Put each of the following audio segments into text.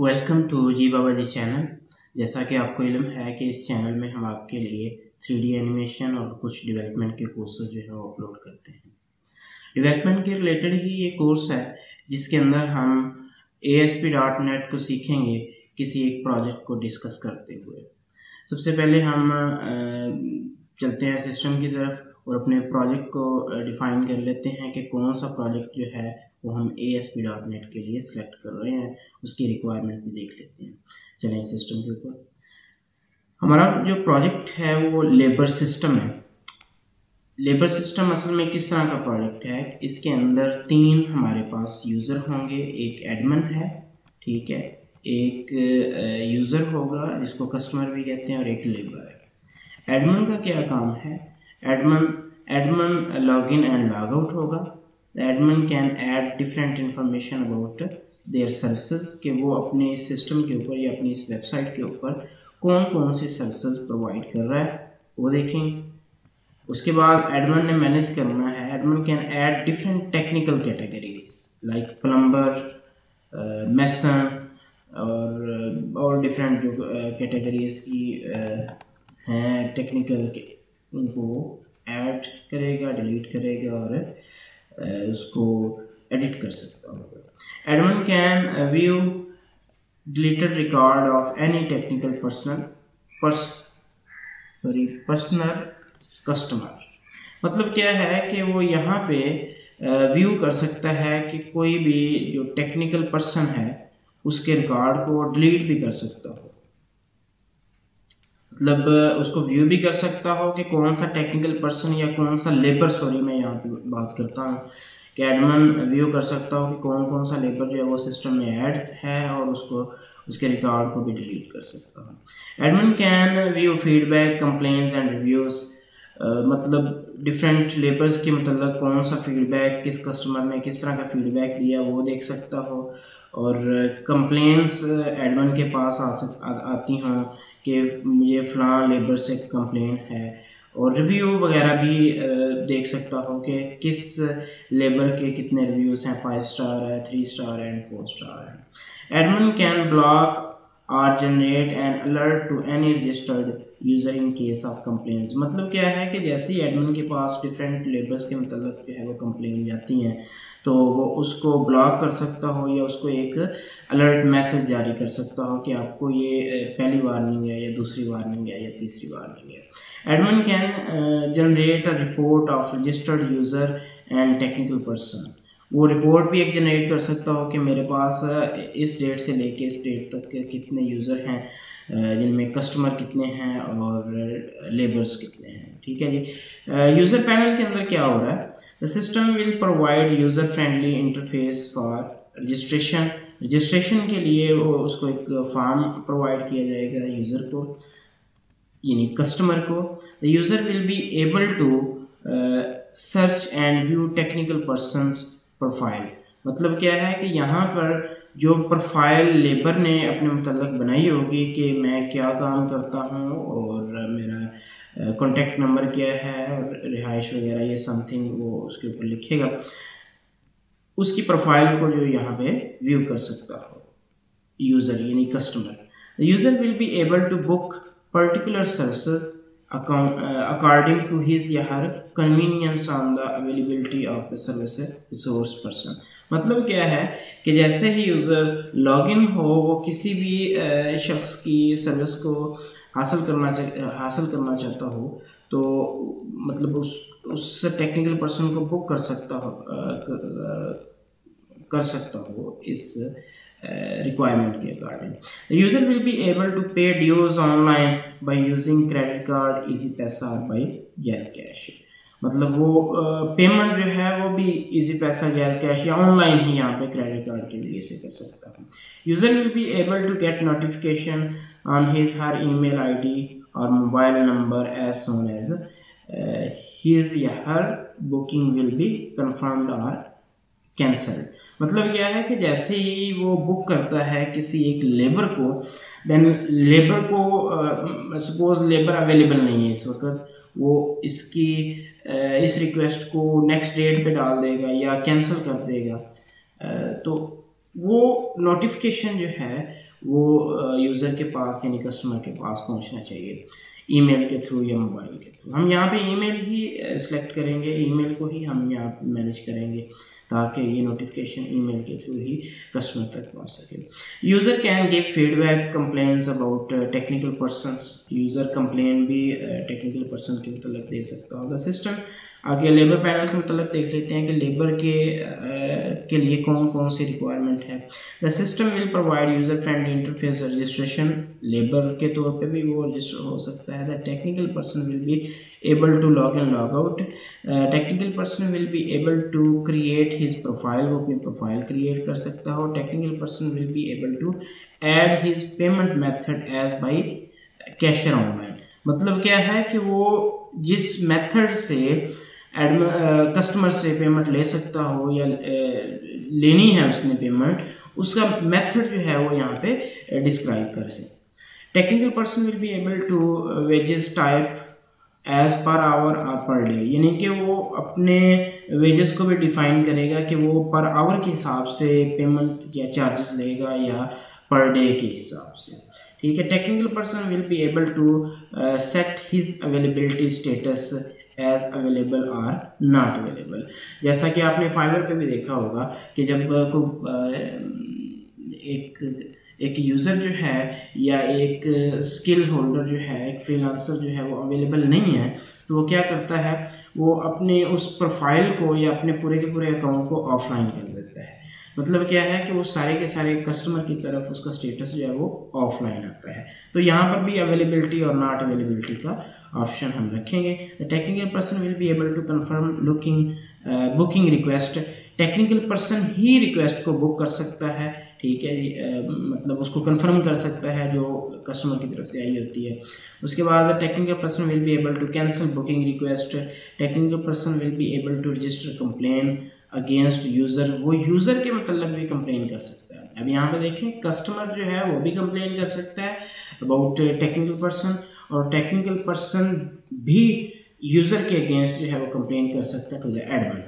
Welcome to ji Baba ji channel. जैसा कि आपको इल्म है कि इस चैनल में हम आपके लिए 3D एनिमेशन और कुछ डेवलपमेंट के कोर्सेज जो है वो अपलोड करते हैं। डेवलपमेंट के रिलेटेड ही ये कोर्स है जिसके अंदर हम ASP.NET को सीखेंगे किसी एक प्रोजेक्ट को डिस्कस करते हुए। सबसे पहले हम चलते हैं सिस्टम की तरफ और अपने प्रोजेक्ट को डिफाइन कर लेते हैं कि कौन सा प्रोजेक्ट जो है वो हम ASP.NET के लिए सिलेक्ट कर रहे हैं, उसकी रिक्वायरमेंट भी देख लेते हैं। चलें सिस्टम के ऊपर। हमारा जो प्रोजेक्ट है वो लेबर सिस्टम है। लेबर सिस्टम असल में किस तरह का प्रोजेक्ट है, इसके अंदर 3 हमारे पास यूज़र होंगे। एक एडमिन है, ठीक है, एक यूज़र होगा जिसको कस्टमर भी कहते हैं, और एक लेबर है। एडमिन का क्या काम है? Admin log in and log out होगा। The admin can add different information about their services कि वो अपने इस सिस्टम के ऊपर या अपनी इस वेबसाइट के ऊपर कौन कौन सी सर्विसेज प्रोवाइड कर रहा है वो देखें। उसके बाद एडमिन ने मैनेज करना है। Admin can add different technical categories like plumber, mason और डिफरेंट जो कैटेगरीज की हैं टेक्निकल, उनको ऐड करेगा, डिलीट करेगा और उसको एडिट कर सकता हूँ। Admin can view deleted record of any technical personal customer. मतलब क्या है कि वो यहाँ पे व्यू कर सकता है कि कोई भी जो टेक्निकल पर्सन है उसके रिकॉर्ड को डिलीट भी कर सकता हो, मतलब उसको व्यू भी कर सकता हो कि कौन सा टेक्निकल पर्सन या कौन सा लेबर, मैं यहाँ पे बात करता हूँ कि एडमिन व्यू कर सकता हो कि कौन सा लेबर जो है वो सिस्टम में ऐड है और उसको उसके रिकॉर्ड को भी डिलीट कर सकता हूँ। Admin can view feedback, complaints and reviews, मतलब डिफरेंट लेबर्स के मतलब कौन सा फीडबैक किस कस्टमर ने किस तरह का फीडबैक दिया वो देख सकता हो, और कंप्लेंट्स एडमिन के पास आती हों कि मुझे फ़लाँ लेबर से कंप्लेन है, और रिव्यू वगैरह भी देख सकता हूँ कि किस लेबर के कितने रिव्यूज़ हैं, 5 स्टार है, 3 स्टार है एंड 4 स्टार है। Admin can block or generate and alert to any registered user in case of complaints. मतलब क्या है कि जैसे ही एडमिन के पास डिफरेंट लेबर्स के मतलब जो है वो कंप्लेन जाती हैं तो वो उसको ब्लॉक कर सकता हो या उसको एक अलर्ट मैसेज जारी कर सकता हो कि आपको ये पहली वार्निंग है या दूसरी वार्निंग है या तीसरी वार्निंग है। Admin can generate a report of registered user and technical person. वो रिपोर्ट भी एक जनरेट कर सकता हो कि मेरे पास इस डेट से लेके इस डेट तक के कितने यूज़र हैं जिनमें कस्टमर कितने हैं और लेबर्स कितने हैं। ठीक है जी। यूज़र पैनल के अंदर क्या हो रहा है? The system will provide user-friendly interface for registration। Registration के लिए वो उसको एक फॉर्म प्रोवाइड किया जाएगा यूज़र को, यानी कस्टमर को। The user will be able to search and view technical person's profile। मतलब क्या है कि यहाँ पर जो प्रोफाइल लेबर ने अपने मतलब बनाई होगी कि मैं क्या काम करता हूँ और मेरा कॉन्टैक्ट नंबर क्या है और रिहाइश वगैरह ये समथिंग वो उसके ऊपर लिखेगा, उसकी प्रोफाइल को जो यहाँ पे व्यू कर सकता हो यूज़र यानी customer. User will be able to book particular services according to his या her convenience on the availability of the service resource person. मतलब क्या है कि जैसे ही यूज़र लॉगिन हो वो किसी भी शख्स की सर्विस को हासिल करना चाहता हो तो मतलब उस टेक्निकल पर्सन को बुक कर सकता हो इस रिक्वायरमेंट के according. User will be able to pay dues online by using credit card, Easypaisa और बाई गैस कैश। मतलब वो पेमेंट जो है वो भी इजी पैसा, गैस कैश या ऑनलाइन ही यहाँ पे क्रेडिट कार्ड के लिए से कर सकता हूँ। User will be able to get notification on his her email ID or mobile number as soon as his या her booking will be confirmed or cancelled। मतलब क्या है कि जैसे ही वो बुक करता है किसी एक लेबर को, देन लेबर को सपोज लेबर अवेलेबल नहीं है इस वक्त, वो इसकी इस रिक्वेस्ट को नेक्स्ट डेट पे डाल देगा या कैंसिल कर देगा, तो वो नोटिफिकेशन जो है वो यूज़र के पास यानी कस्टमर के पास पहुंचना चाहिए ईमेल के थ्रू या मोबाइल के थ्रू। हम यहाँ पे ईमेल ही सिलेक्ट करेंगे, ईमेल को ही हम यहाँ मैनेज करेंगे ताकि ये नोटिफिकेशन ईमेल के थ्रू ही कस्टमर तक पहुँच सके। User can give feedback complaints about technical person, user complain भी टेक्निकल पर्सन के मतलब दे सकता होगा सिस्टम। आगे लेबर पैनल के मतलब देख लेते हैं कि लेबर के लिए कौन कौन सी रिक्वायरमेंट है। The system will provide user friendly interface, registration labour के तौर पे भी वो रजिस्टर हो सकता है। The technical person will be able to log in log out, technical person will be able to create his profile, वो अपनी प्रोफाइल क्रिएट कर सकता हो। Technical person will be able to add his payment method as by cash or online, मतलब क्या है कि वो जिस मेथड से कस्टमर से पेमेंट ले सकता हो या लेनी है उसने पेमेंट, उसका मेथड जो है वो यहाँ पे डिस्क्राइब कर सकते। Technical person will be able to wages type as per hour और पर डे, यानी कि वो अपने वेजेस को भी डिफाइन करेगा कि वो पर आवर के हिसाब से पेमेंट या चार्जेस लेगा या पर डे के हिसाब से, ठीक है। Technical person will be able to set his availability status as available or not available. जैसा कि आपने फाइवर पे भी देखा होगा कि जब एक यूज़र जो है या एक स्किल होल्डर जो है, एक फ्रीलांसर जो है वो अवेलेबल नहीं है तो वो क्या करता है, वो अपने उस प्रोफाइल को या अपने पूरे के पूरे अकाउंट को ऑफलाइन कर देता है। मतलब क्या है कि वो सारे के सारे कस्टमर की तरफ उसका स्टेटस जो है वो ऑफलाइन आता है। तो यहाँ पर भी अवेलेबिलिटी और नॉट अवेलेबिलिटी का ऑप्शन हम रखेंगे। The technical person will be able to confirm looking booking request, technical person ही रिक्वेस्ट को बुक कर सकता है, ठीक है, मतलब उसको कन्फर्म कर सकता है जो कस्टमर की तरफ से आई होती है। उसके बाद technical person will be able to cancel booking request, technical person will be able to register complain against user, वो यूज़र के मतलब भी कंप्लेन कर सकता है। अब यहाँ पे देखें कस्टमर जो है वो भी कंप्लेन कर सकता है अबाउट टेक्निकल पर्सन, और टेक्निकल पर्सन भी यूज़र के अगेंस्ट जो है वो कंप्लेन कर सकता है टू द एडमिन।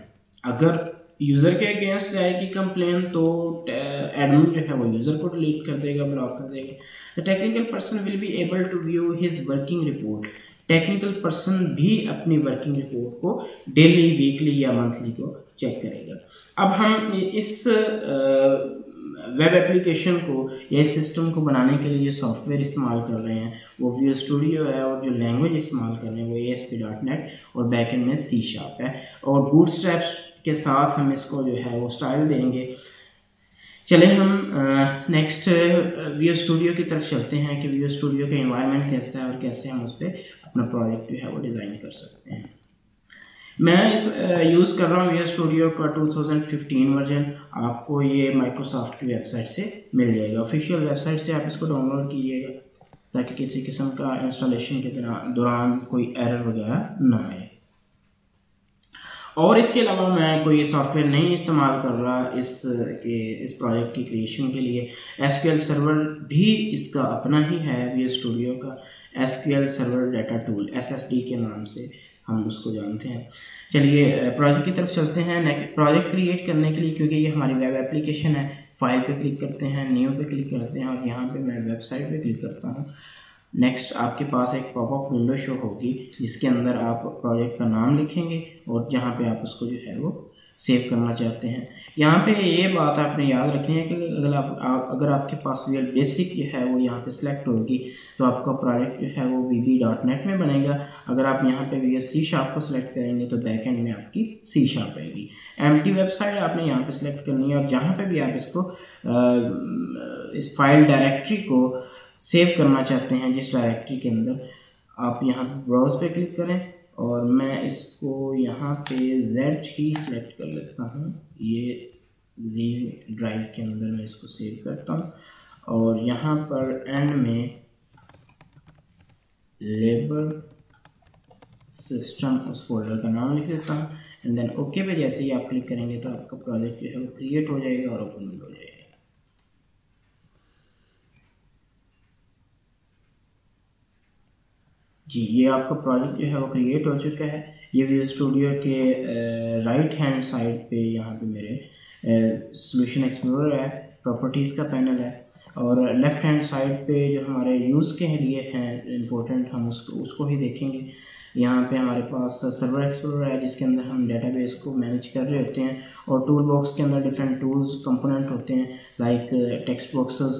अगर यूज़र के अगेंस्ट जाएगी कंप्लेन तो एडमिन जो है वो यूज़र को डिलीट कर देगा, ब्लॉक कर देगा। The technical person will be able to view his working report, technical person भी अपनी वर्किंग रिपोर्ट को डेली वीकली या मंथली को चेक करेगा। अब हम इस वेब एप्लीकेशन को या इस सिस्टम को बनाने के लिए जो सॉफ्टवेयर इस्तेमाल कर रहे हैं वो वीएस स्टूडियो है, और जो लैंग्वेज इस्तेमाल कर रहे हैं वो ASP.NET और बैकएंड में C# है, और बूटस्ट्रैप के साथ हम इसको जो है वो स्टाइल देंगे। चले हम नेक्स्ट वीएस स्टूडियो की तरफ चलते हैं कि वीएस स्टूडियो का एनवायरनमेंट कैसा है और कैसे हम उस पर अपना प्रोजेक्ट जो है वो डिज़ाइन कर सकते हैं। मैं इस यूज़ कर रहा हूँ वीएस स्टूडियो का 2015 वर्जन। आपको ये माइक्रोसॉफ्ट की वेबसाइट से मिल जाएगा, ऑफिशियल वेबसाइट से आप इसको डाउनलोड कीजिएगा ताकि किसी किस्म का इंस्टॉलेशन के दौरान कोई एरर वगैरह ना आए। और इसके अलावा मैं कोई सॉफ्टवेयर नहीं इस्तेमाल कर रहा इस प्रोजेक्ट की क्रिएशन के लिए। SQL सर्वर भी इसका अपना ही है वीएस स्टूडियो का, SQL server data tool SSD के नाम से हम उसको जानते हैं। चलिए प्रोजेक्ट की तरफ चलते हैं। नेक्स्ट प्रोजेक्ट क्रिएट करने के लिए, क्योंकि ये हमारी वेब एप्लीकेशन है, फाइल पे क्लिक करते हैं, न्यू पे क्लिक करते हैं और यहाँ पे मैं वेबसाइट पे क्लिक करता हूँ। नेक्स्ट आपके पास एक पॉपअप विंडो शो होगी जिसके अंदर आप प्रोजेक्ट का नाम लिखेंगे और जहाँ पर आप उसको जो है वो सेव करना चाहते हैं। यहाँ पे ये बात आपने याद रखनी है कि अगर आपके पास वीएल बेसिक जो है वो यहाँ पे सिलेक्ट होगी तो आपका प्रोजेक्ट जो है वो VB.NET में बनेगा। अगर आप यहाँ पे वीएस C# को सिलेक्ट करेंगे तो बैकएंड में आपकी C# आएगी। एम्प्टी वेबसाइट आपने यहाँ पे सिलेक्ट करनी है और जहाँ पे भी आप इसको इस फाइल डायरेक्टरी को सेव करना चाहते हैं जिस डायरेक्टरी के अंदर, आप यहाँ ब्राउज पे क्लिक करें और मैं इसको यहाँ पे Z ही सिलेक्ट कर लेता हूँ। ये Z ड्राइव के अंदर मैं इसको सेव करता हूँ और यहाँ पर एंड में लेबर सिस्टम उस फोल्डर का नाम लिख देता हूँ एंड देन ओके पे जैसे ही आप क्लिक करेंगे तो आपका प्रोजेक्ट जो है वो क्रिएट हो जाएगा और ओपन हो जाएगा। जी, ये आपका प्रोजेक्ट जो है वो क्रिएट हो चुका है। ये वीएस स्टूडियो के राइट हैंड साइड पे यहाँ पे मेरे सॉल्यूशन एक्सप्लोरर है, प्रॉपर्टीज़ का पैनल है। और लेफ़्ट हैंड साइड पे जो हमारे यूज़ के लिए हैं इम्पोर्टेंट, हम उसको ही देखेंगे। यहाँ पे हमारे पास सर्वर एक्सप्लोरर है जिसके अंदर हम डेटाबेस को मैनेज कर रहे होते हैं, और टूल बॉक्स के अंदर डिफरेंट टूल्स कंपोनेंट होते हैं like text boxes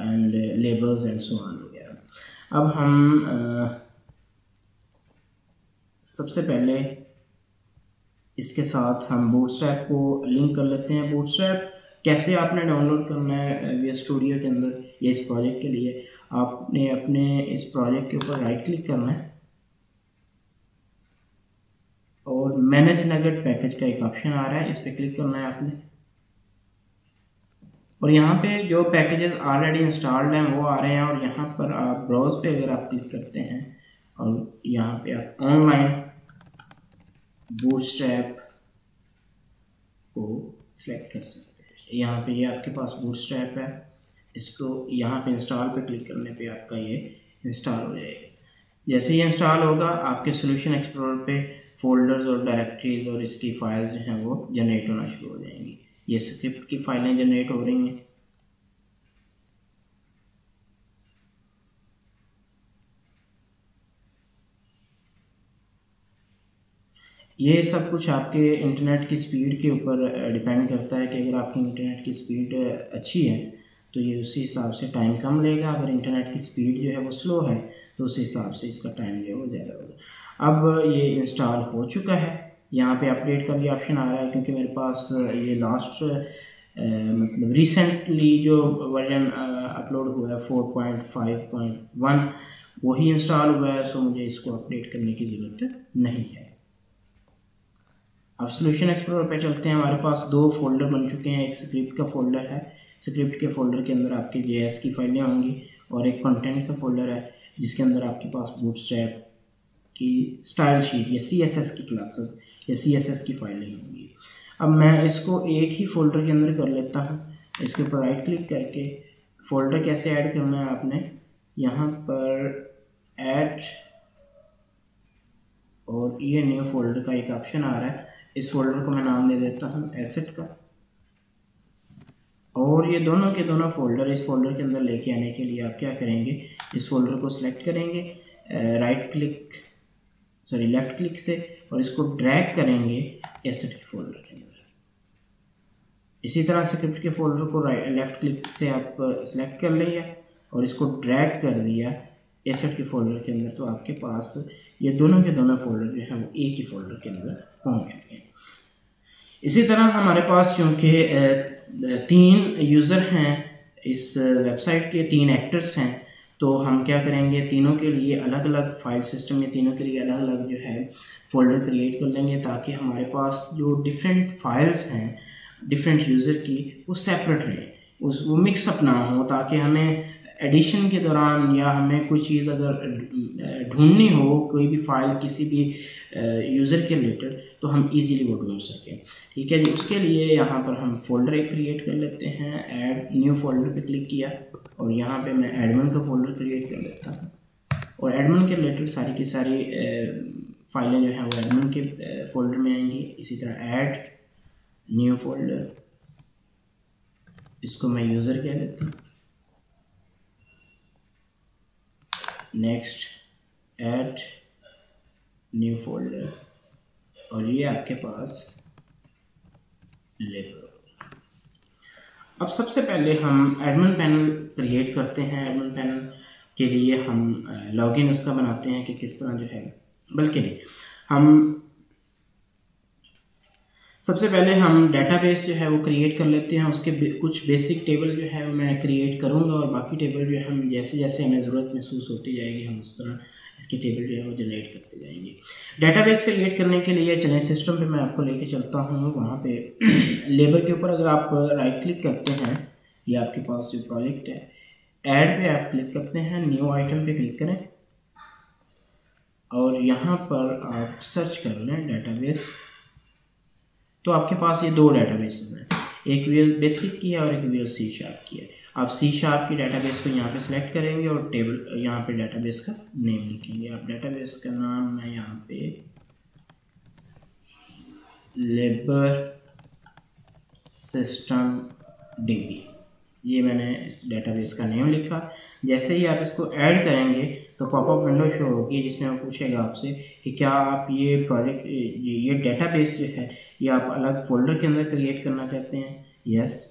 and labels and so on वगैरह। अब हम सबसे पहले इसके साथ हम बूटस्ट्रैप को लिंक कर लेते हैं। बूटस्ट्रैप कैसे आपने डाउनलोड करना है वीएस स्टूडियो के अंदर, ये इस प्रोजेक्ट के लिए आपने अपने इस प्रोजेक्ट के ऊपर राइट क्लिक करना है और मैनेज नगेट पैकेज का एक ऑप्शन आ रहा है, इस पर क्लिक करना है आपने। और यहाँ पे जो पैकेजेस ऑलरेडी इंस्टॉल्ड हैं वो आ रहे हैं, और यहाँ पर आप ब्राउज पे अगर आप क्लिक करते हैं और यहाँ पे आप ऑनलाइन बूटस्ट्रैप को सिलेक्ट कर सकते हैं। यहाँ पे ये आपके पास बूटस्ट्रैप है, इसको यहाँ पे इंस्टॉल पे क्लिक करने पे आपका ये इंस्टॉल हो जाएगा। जैसे ही इंस्टॉल होगा आपके सॉल्यूशन एक्सप्लोरर पे फोल्डर्स और डायरेक्टरीज और इसकी फाइल्स जो हैं वो जनरेट होना शुरू हो जाएंगी। ये स्क्रिप्ट की फाइलें जनरेट हो रही हैं। ये सब कुछ आपके इंटरनेट की स्पीड के ऊपर डिपेंड करता है कि अगर आपकी इंटरनेट की स्पीड अच्छी है तो ये उसी हिसाब से टाइम कम लेगा, अगर इंटरनेट की स्पीड जो है वो स्लो है तो उसी हिसाब से इसका टाइम जो है वो ज़्यादा होगा। अब ये इंस्टॉल हो चुका है, यहाँ पे अपडेट का भी ऑप्शन आ रहा है क्योंकि मेरे पास ये लास्ट मतलब रिसेंटली जो वर्जन अपलोड हुआ है 4.5.1 वही इंस्टॉल हुआ है, सो मुझे इसको अपडेट करने की ज़रूरत नहीं है। अब सोल्यूशन एक्सप्लोरर पे चलते हैं। हमारे पास दो फोल्डर बन चुके हैं, एक स्क्रिप्ट का फोल्डर है, स्क्रिप्ट के फोल्डर के अंदर आपके जेएस की फाइलें होंगी, और एक कंटेंट का फोल्डर है जिसके अंदर आपके पास बूटस्ट्रैप की स्टाइल शीट या सीएसएस की क्लासेस या सीएसएस की फाइलें होंगी। अब मैं इसको एक ही फोल्डर के अंदर कर लेता हूँ। इसके ऊपर राइट क्लिक करके फोल्डर कैसे ऐड करना है आपने, यहाँ पर ऐड और ये न्यू फोल्डर का एक ऑप्शन आ रहा है। इस फोल्डर को मैं नाम दे देता हूँ एसेट का, और ये दोनों के दोनों फोल्डर इस फोल्डर के अंदर लेके आने के लिए आप क्या करेंगे, इस फोल्डर को सिलेक्ट करेंगे right click sorry left click से, और इसको ड्रैग करेंगे एसेट के फोल्डर के अंदर। इसी तरह स्क्रिप्ट के फोल्डर को लेफ़्ट क्लिक से आप सिलेक्ट कर लिया और इसको ड्रैग कर दिया एसेट के फोल्डर के अंदर, तो आपके पास ये दोनों के दोनों फोल्डर जो है वो एक ही फोल्डर के अंदर पहुंच चुके हैं। इसी तरह हमारे पास चूँकि 3 यूज़र हैं इस वेबसाइट के, 3 एक्टर्स हैं, तो हम क्या करेंगे तीनों के लिए अलग अलग फाइल सिस्टम या तीनों के लिए अलग अलग जो है फोल्डर क्रिएट कर लेंगे, ताकि हमारे पास जो डिफरेंट फाइल्स हैं डिफरेंट यूज़र की वो सेपरेट रहे, वो मिक्सअप ना हो, ताकि हमें एडिशन के दौरान या हमें कोई चीज़ अगर ढूंढनी हो कोई भी फाइल किसी भी यूज़र के रिलेटेड तो हम इजीली वो ढूंढ सकें। ठीक है जी, उसके लिए यहाँ पर हम फोल्डर एक क्रिएट कर लेते हैं, ऐड न्यू फोल्डर पे क्लिक किया और यहाँ पे मैं एडमिन का फोल्डर क्रिएट कर लेता हूँ, और एडमिन के रिलेटेड सारी की सारी फाइलें जो हैं वो एडमिन के फोल्डर में आएंगी। इसी तरह ऐड न्यू फोल्डर, इसको मैं यूज़र कह लेता हूँ, नेक्स्ट ऐड न्यू फोल्डर, और ये आपके पास लेबर। अब सबसे पहले हम एडमिन पैनल क्रिएट करते हैं। एडमिन पैनल के लिए हम लॉगिन उसका बनाते हैं कि किस तरह जो है, बल्कि हम सबसे पहले हम डेटाबेस जो है वो क्रिएट कर लेते हैं। उसके कुछ बेसिक टेबल जो है वो मैं क्रिएट करूंगा, और बाकी टेबल जो है हम जैसे जैसे हमें ज़रूरत महसूस होती जाएगी हम उस तरह इसके टेबल जो है वो जनरेट करते जाएंगे। डेटाबेस क्रिएट करने के लिए चलें सिस्टम पे मैं आपको लेके चलता हूँ। वहाँ पे लेबर के ऊपर अगर आप राइट क्लिक करते हैं, ये आपके पास जो प्रोजेक्ट है, ऐड पे आप क्लिक करते हैं, न्यू आइटम पे क्लिक करें और यहाँ पर आप सर्च कर लें डेटाबेस। तो आपके पास ये 2 डेटाबेसेस हैं, एक वीएस बेसिक की है और एक वीएस C# की है। आप C# की डेटाबेस को यहाँ पे सिलेक्ट करेंगे और टेबल यहाँ पे डेटाबेस का नेम लिखेंगे। आप डेटाबेस का नाम मैं यहाँ पे लेबर सिस्टम डिग्री ये मैंने इस डेटाबेस का नेम लिखा। जैसे ही आप इसको ऐड करेंगे तो पॉपअप विंडो शो होगी जिसमें वो पूछेगा आपसे कि क्या आप ये प्रोजेक्ट ये डेटाबेस जो है ये आप अलग फोल्डर के अंदर क्रिएट करना चाहते हैं। यस,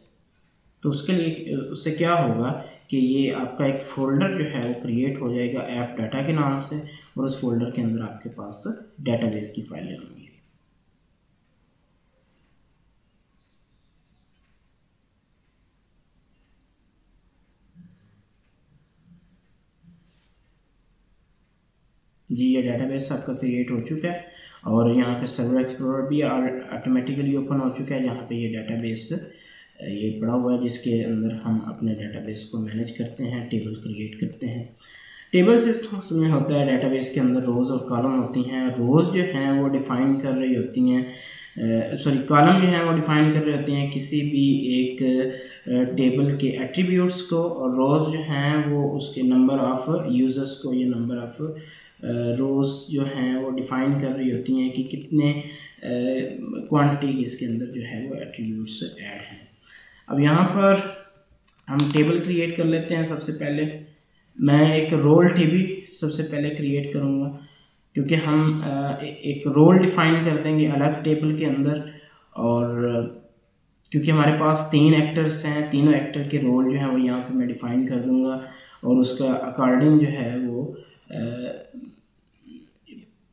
तो उसके लिए उससे क्या होगा कि ये आपका एक फ़ोल्डर जो है वो क्रिएट हो जाएगा ऐप डाटा के नाम से, और उस फोल्डर के अंदर आपके पास डेटाबेस की फाइलें होंगी। जी, ये डेटाबेस आपका क्रिएट हो चुका है और यहाँ पे सर्वर एक्सप्लोरर भी ऑटोमेटिकली ओपन हो चुका है। यहाँ पे ये डेटाबेस ये पड़ा हुआ है जिसके अंदर हम अपने डेटाबेस को मैनेज करते हैं, टेबल क्रिएट करते हैं। टेबल सिस्टम में होता है डेटाबेस के अंदर रोज़ और कॉलम होती हैं। रोज़ जो हैं वो डिफ़ाइन कर रही होती हैं, कॉलम जो हैं वो डिफ़ाइन कर रहे होते हैं किसी भी एक टेबल के एट्रीब्यूट्स को, और रोज़ जो हैं वो उसके नंबर ऑफ़ यूज़र्स को, ये नंबर ऑफ़ रोज़ जो हैं वो डिफ़ाइन कर रही होती हैं कि कितने क्वांटिटी के इसके अंदर जो है वो एट्रीब्यूट्स ऐड हैं। अब यहाँ पर हम टेबल क्रिएट कर लेते हैं। सबसे पहले मैं एक रोल टीबी सबसे पहले क्रिएट करूँगा क्योंकि हम एक रोल डिफ़ाइन कर देंगे अलग टेबल के अंदर, और क्योंकि हमारे पास 3 एक्टर्स हैं, तीनों एक्टर के रोल जो हैं वो यहाँ पर मैं डिफ़ाइन कर दूँगा और उसका अकॉर्डिंग जो है वो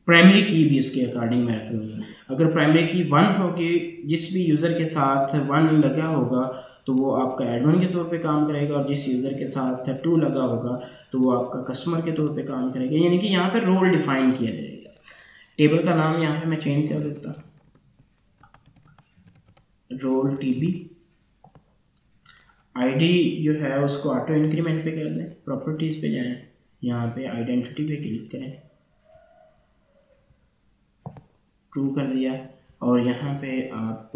प्राइमरी की भी इसके अकॉर्डिंग मैं रखूँगा। अगर प्राइमरी की 1 होगी, जिस भी यूज़र के साथ 1 लगा होगा तो वो आपका एडमिन के तौर पे काम करेगा, और जिस यूज़र के साथ 2 लगा होगा तो वो आपका कस्टमर के तौर पे काम करेगा। यानी कि यहाँ पे रोल डिफ़ाइन किया जाएगा। टेबल का नाम यहाँ पे मैं चेंज कर देता हूँ, रोल टीबी। आईडी जो है उसको ऑटो इंक्रीमेंट पे कर दें। प्रॉपर्टीज़ पे जाएँ, यहाँ पे आइडेंटिटी पे क्लिक करें, ट्रू कर दिया, और यहाँ पे आप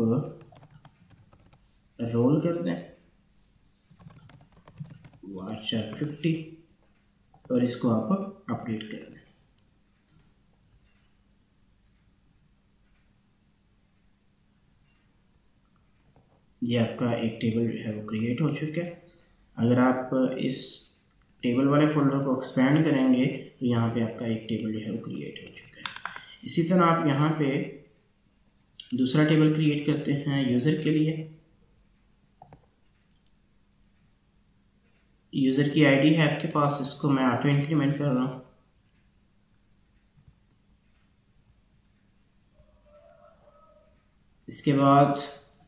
रोल कर दें व्हाट्सएप 50 और इसको आप अपडेट कर दें। ये आपका एक टेबल जो है वो क्रिएट हो चुका है। अगर आप इस टेबल वाले फोल्डर को एक्सपेंड करेंगे तो यहाँ पे आपका एक टेबल जो है वो क्रिएट हो चुका है। इसी तरह आप यहाँ पे दूसरा टेबल क्रिएट करते हैं यूज़र के लिए। यूज़र की आईडी है आपके पास, इसको मैं ऑटो इंक्रीमेंट कर रहा हूँ। इसके बाद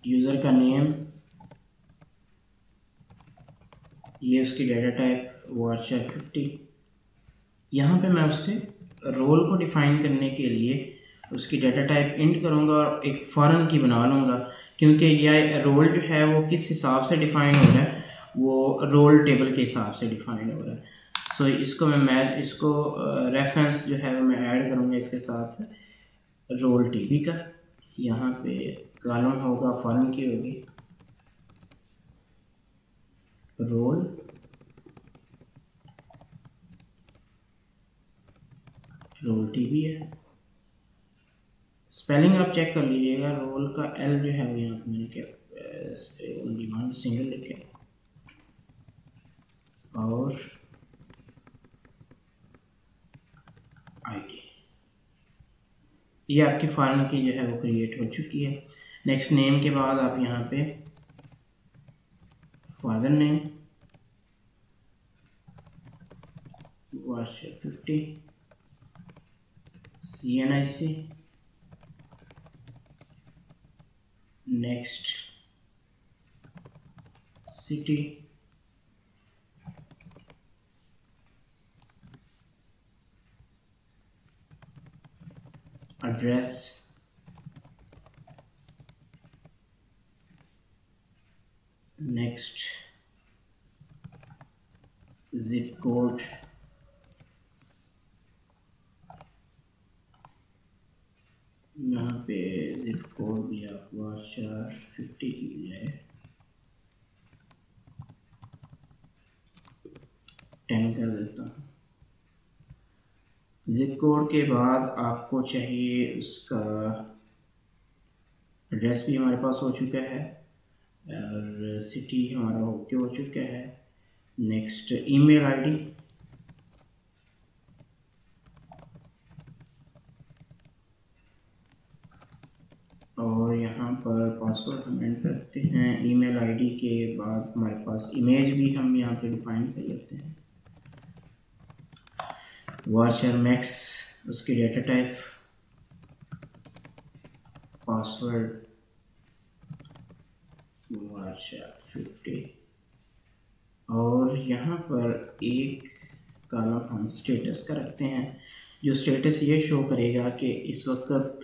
यूज़र का नेम, ये उसकी डेटा टाइप व्हाट्सएप 50। यहाँ पे मैं उसके रोल को डिफ़ाइन करने के लिए उसकी डेटा टाइप इंट करूँगा और एक फॉरन की बना लूँगा, क्योंकि यह रोल जो है वो किस हिसाब से डिफ़ाइन हो रहा है वो रोल टेबल के हिसाब से डिफ़ाइन हो रहा है। सो इसको मैं इसको रेफरेंस जो है वो मैं ऐड करूँगा इसके साथ रोल टीवी का। यहाँ पे कॉलम होगा, फॉरन की होगी रोल, रोल टीवी है। स्पेलिंग आप चेक कर लीजिएगा, रोल का एल जो है वो यहाँ पे मैंने क्या सिंगल लिखा, और आईडी। ये आपकी फॉर्म की जो है वो क्रिएट हो चुकी है। नेक्स्ट नेम के बाद आप यहाँ पे father name varchar 50 CNIC। Next city, address, next zip code, यहाँ पे जिप कोड भी आपका 450 की है, 10 कर देता हूँ। जिप कोड के बाद आपको चाहिए उसका एड्रेस भी हमारे पास हो चुका है, और सिटी हमारा ओके हो चुका है। नेक्स्ट ईमेल आईडी, और यहाँ पर पासवर्ड हम एंटर करते हैं। ईमेल आईडी के बाद हमारे पास इमेज भी हम यहाँ पे डिफाइन कर लेते हैं। वाचर मैक्स, उसकी डेटा टाइप, पासवर्ड वाचर 50, और यहाँ पर एक कॉलम हम स्टेटस का रखते हैं, जो स्टेटस ये शो करेगा कि इस वक्त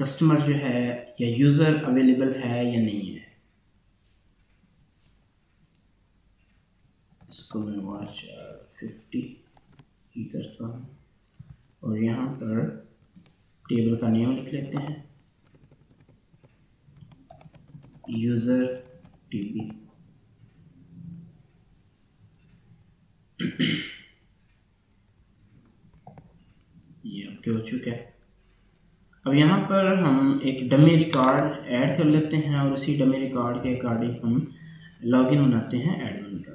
कस्टमर जो है या यूज़र अवेलेबल है या नहीं है। इसको मैं वॉच 50 ही करता हूँ, और यहाँ पर टेबल का नेम लिख लेते हैं यूज़र टीबी। ये ओके हो चुका है। अब यहाँ पर हम एक डमी रिकॉर्ड ऐड कर लेते हैं, और उसी डमी रिकॉर्ड के अकॉर्डिंग हम लॉगिन बनाते हैं एडमिन का।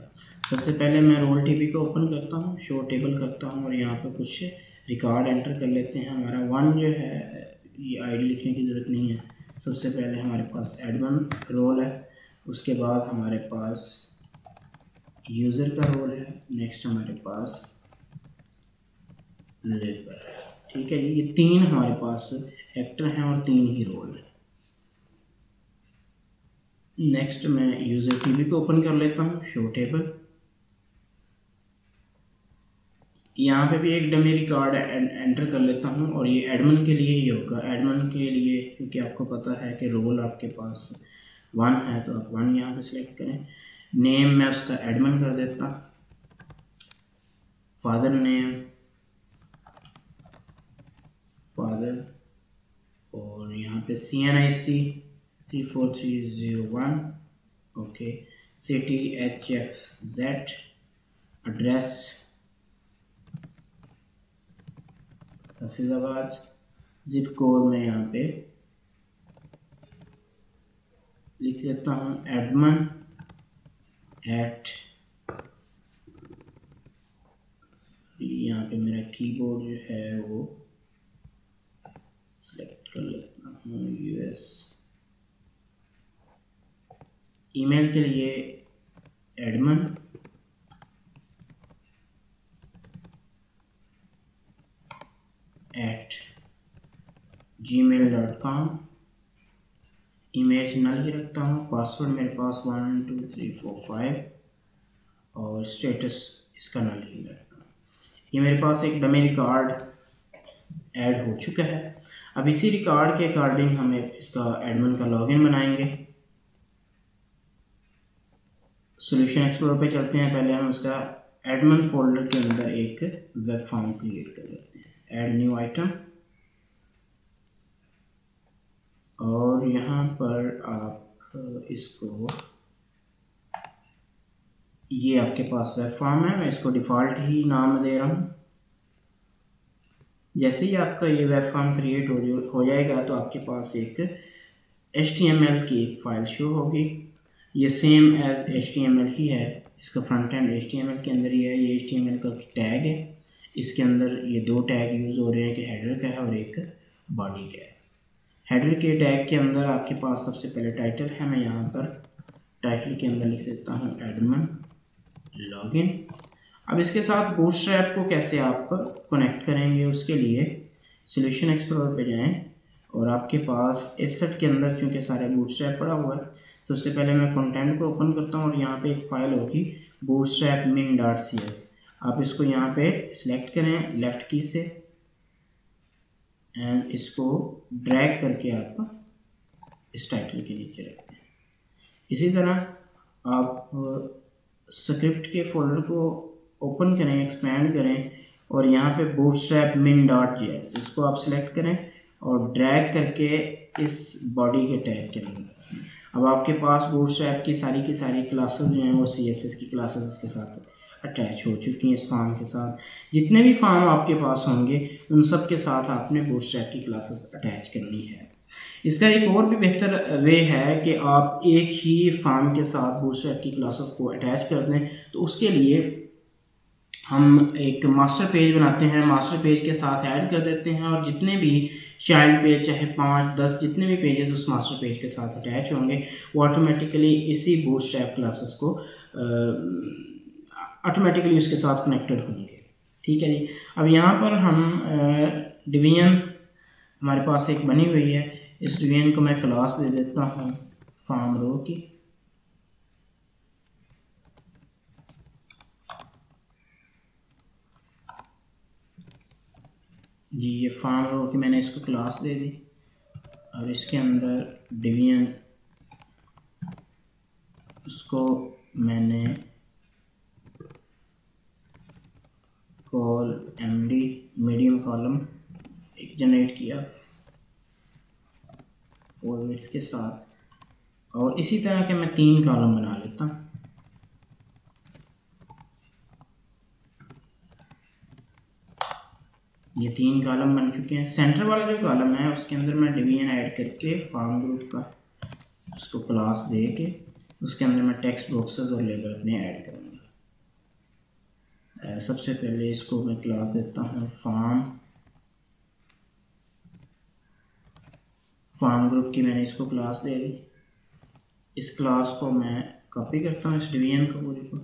सबसे पहले मैं रोल टीबी को ओपन करता हूँ, शो टेबल करता हूँ, और यहाँ पर कुछ रिकॉर्ड एंटर कर लेते हैं। हमारा 1 जो है ये आईडी लिखने की ज़रूरत नहीं है। सबसे पहले हमारे पास एडमिन रोल है, उसके बाद हमारे पास यूज़र का रोल है, नेक्स्ट हमारे पास लेबर है। ठीक है, ये 3 हमारे पास एक्टर हैं और 3 ही रोल हैं। नेक्स्ट मैं यूज़र टीवी पे ओपन कर लेता हूँ, शो टेबल। यहाँ पे भी एक डमी रिकॉर्ड एंटर कर लेता हूँ, और ये एडमिन के लिए ही होगा। एडमिन के लिए क्योंकि आपको पता है कि रोल आपके पास 1 है, तो आप 1 यहाँ पे सिलेक्ट करें। नेम मैं उसका एडमिन कर देता, फादर नेम फादर, और यहाँ पे CNIC 34301, okay, city HFZ, address Hafizabad, zip code में यहाँ पे लिख लेता हूँ एडमिन@। यहाँ पे मेरा कीबोर्ड जो है वो सेलेक्ट कर लेता हूँ US। ईमेल के लिए एडमिन, gmail.com, इमेज नल ही रखता हूँ, पासवर्ड मेरे पास 12345, और स्टेटस इसका नल ही रखता हूँ। ये मेरे पास एक डमी रिकॉर्ड ऐड हो चुका है। अब इसी रिकॉर्ड के अकॉर्डिंग हमें इसका एडमिन का लॉगिन बनाएंगे। सॉल्यूशन एक्सप्लोरर पे चलते हैं। पहले हम उसका एडमिन फोल्डर के अंदर एक वेब फॉर्म क्रिएट कर लेते हैं, ऐड न्यू आइटम, और यहाँ पर आप इसको, ये आपके पास वेब फॉर्म है, मैं इसको डिफ़ॉल्ट ही नाम दे रहा हूँ। जैसे ही आपका ये वेब फॉर्म क्रिएट हो जाएगा तो आपके पास एक HTML की फाइल शो होगी। ये सेम एज HTML ही है, इसका फ्रंट एंड HTML के अंदर ही है। ये HTML का टैग है, इसके अंदर ये 2 टैग यूज़ हो रहे हैं, कि हेडर का है और एक बॉडी का है। हेडर के टैग के अंदर आपके पास सबसे पहले टाइटल है। मैं यहाँ पर टाइटल के अंदर लिख देता हूँ एडमिन लॉगिन। अब इसके साथ बूटस्ट्रैप को कैसे आप कनेक्ट करेंगे, उसके लिए सॉल्यूशन एक्सप्लोरर पे जाएं, और आपके पास एसेट के अंदर चूँकि सारे बूटस्ट्रैप पड़ा हुआ है, सबसे पहले मैं कंटेंट को ओपन करता हूँ, और यहाँ पे एक फाइल होगी bootstrap.min.cs। आप इसको यहाँ पे सिलेक्ट करें लेफ़्ट की से, एंड इसको ड्रैग करके आप इस टाइटल के नीचे रखते हैं। इसी तरह आप स्क्रिप्ट के फोल्डर को ओपन करें, एक्सपेंड करें, और यहाँ पे bootstrap.min.js इसको आप सिलेक्ट करें और ड्रैग करके इस बॉडी के टैग के अंदर। अब आपके पास bootstrap की सारी क्लासेस जो हैं वो CSS की क्लासेस इसके साथ अटैच हो चुकी हैं। इस फॉर्म के साथ जितने भी फॉर्म आपके पास होंगे उन सब के साथ आपने bootstrap की क्लासेस अटैच करनी है। इसका एक और भी बेहतर वे है कि आप एक ही फॉर्म के साथ बूटस्ट्रैप की क्लासेस को अटैच कर दें। तो उसके लिए हम एक मास्टर पेज बनाते हैं, मास्टर पेज के साथ ऐड कर देते हैं और जितने भी चाइल्ड पेज चाहे 5, 10 जितने भी पेजेस उस मास्टर पेज के साथ अटैच होंगे वो ऑटोमेटिकली इसी बूटस्ट्रैप क्लासेस को ऑटोमेटिकली उसके साथ कनेक्टेड होंगे। ठीक है जी। अब यहाँ पर हम डिवीजन हमारे पास एक बनी हुई है, इस डिवीजन को मैं क्लास दे देता हूँ फॉर्म रो की। जी ये फॉर्म रो की मैंने इसको क्लास दे दी और इसके अंदर डिवीजन उसको मैंने कॉल एमडी मीडियम कॉलम एक जनरेट किया और इसके साथ, और इसी तरह के मैं 3 कॉलम बना लेता हूँ। ये 3 कॉलम बन चुके हैं। सेंटर वाला जो कॉलम है उसके अंदर मैं डिवीजन ऐड करके फॉर्म ग्रुप का उसको क्लास दे के उसके अंदर मैं टेक्स्ट बॉक्सेस और लेबल अपने ऐड करूँगा। सबसे पहले इसको मैं क्लास देता हूँ फॉर्म ग्रुप की मैंने इसको क्लास दे दी। इस क्लास को मैं कॉपी करता हूँ, इस डिवीजन को पूरी को,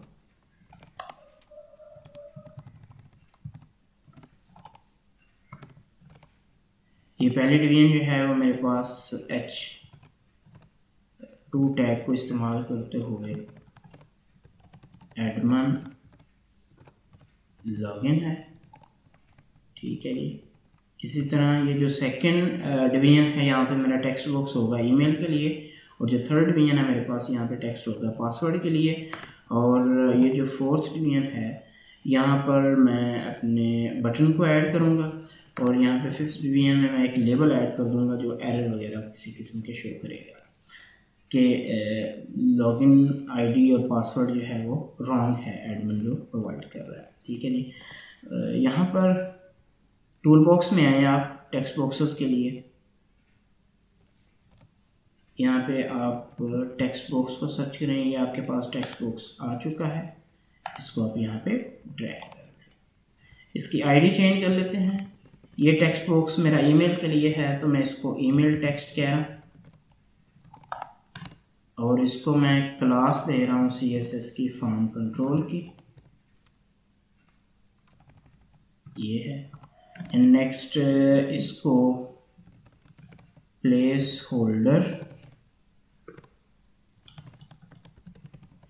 ये पहली डिवीजन जो है वो मेरे पास H2 टैग को इस्तेमाल करते हुए एडमन लॉगिन है। ठीक है जी। इसी तरह ये जो सेकंड डिवीजन है यहाँ पे मेरा टेक्स्ट बॉक्स होगा ईमेल के लिए, और जो थर्ड डिवीजन है मेरे पास यहाँ पे टेक्स्ट होगा पासवर्ड के लिए, और ये जो फोर्थ डिवीजन है यहाँ पर मैं अपने बटन को ऐड करूँगा, और यहाँ पे 5th डिवीजन में मैं एक लेबल ऐड कर दूंगा जो एरर वगैरह किसी किस्म के शो करेगा कि लॉगिन आईडी और पासवर्ड जो है वो रॉन्ग है, एडमिन जो प्रोवाइड कर रहा है। ठीक है जी। यहाँ पर टूल बॉक्स में आए आप टेक्स्ट बॉक्सेस के लिए, यहाँ पे आप टेक्स्ट बॉक्स को सर्च करें, ये आपके पास टेक्स्ट बॉक्स आ चुका है, इसको आप यहाँ पे ड्रैग कर लें, इसकी आईडी चेंज कर लेते हैं। ये टेक्स्ट बॉक्स मेरा ईमेल के लिए है तो मैं इसको ईमेल टेक्स्ट किया और इसको मैं क्लास दे रहा हूँ सीएसएस की फॉर्म कंट्रोल की, ये है। एंड नेक्स्ट इसको प्लेस होल्डर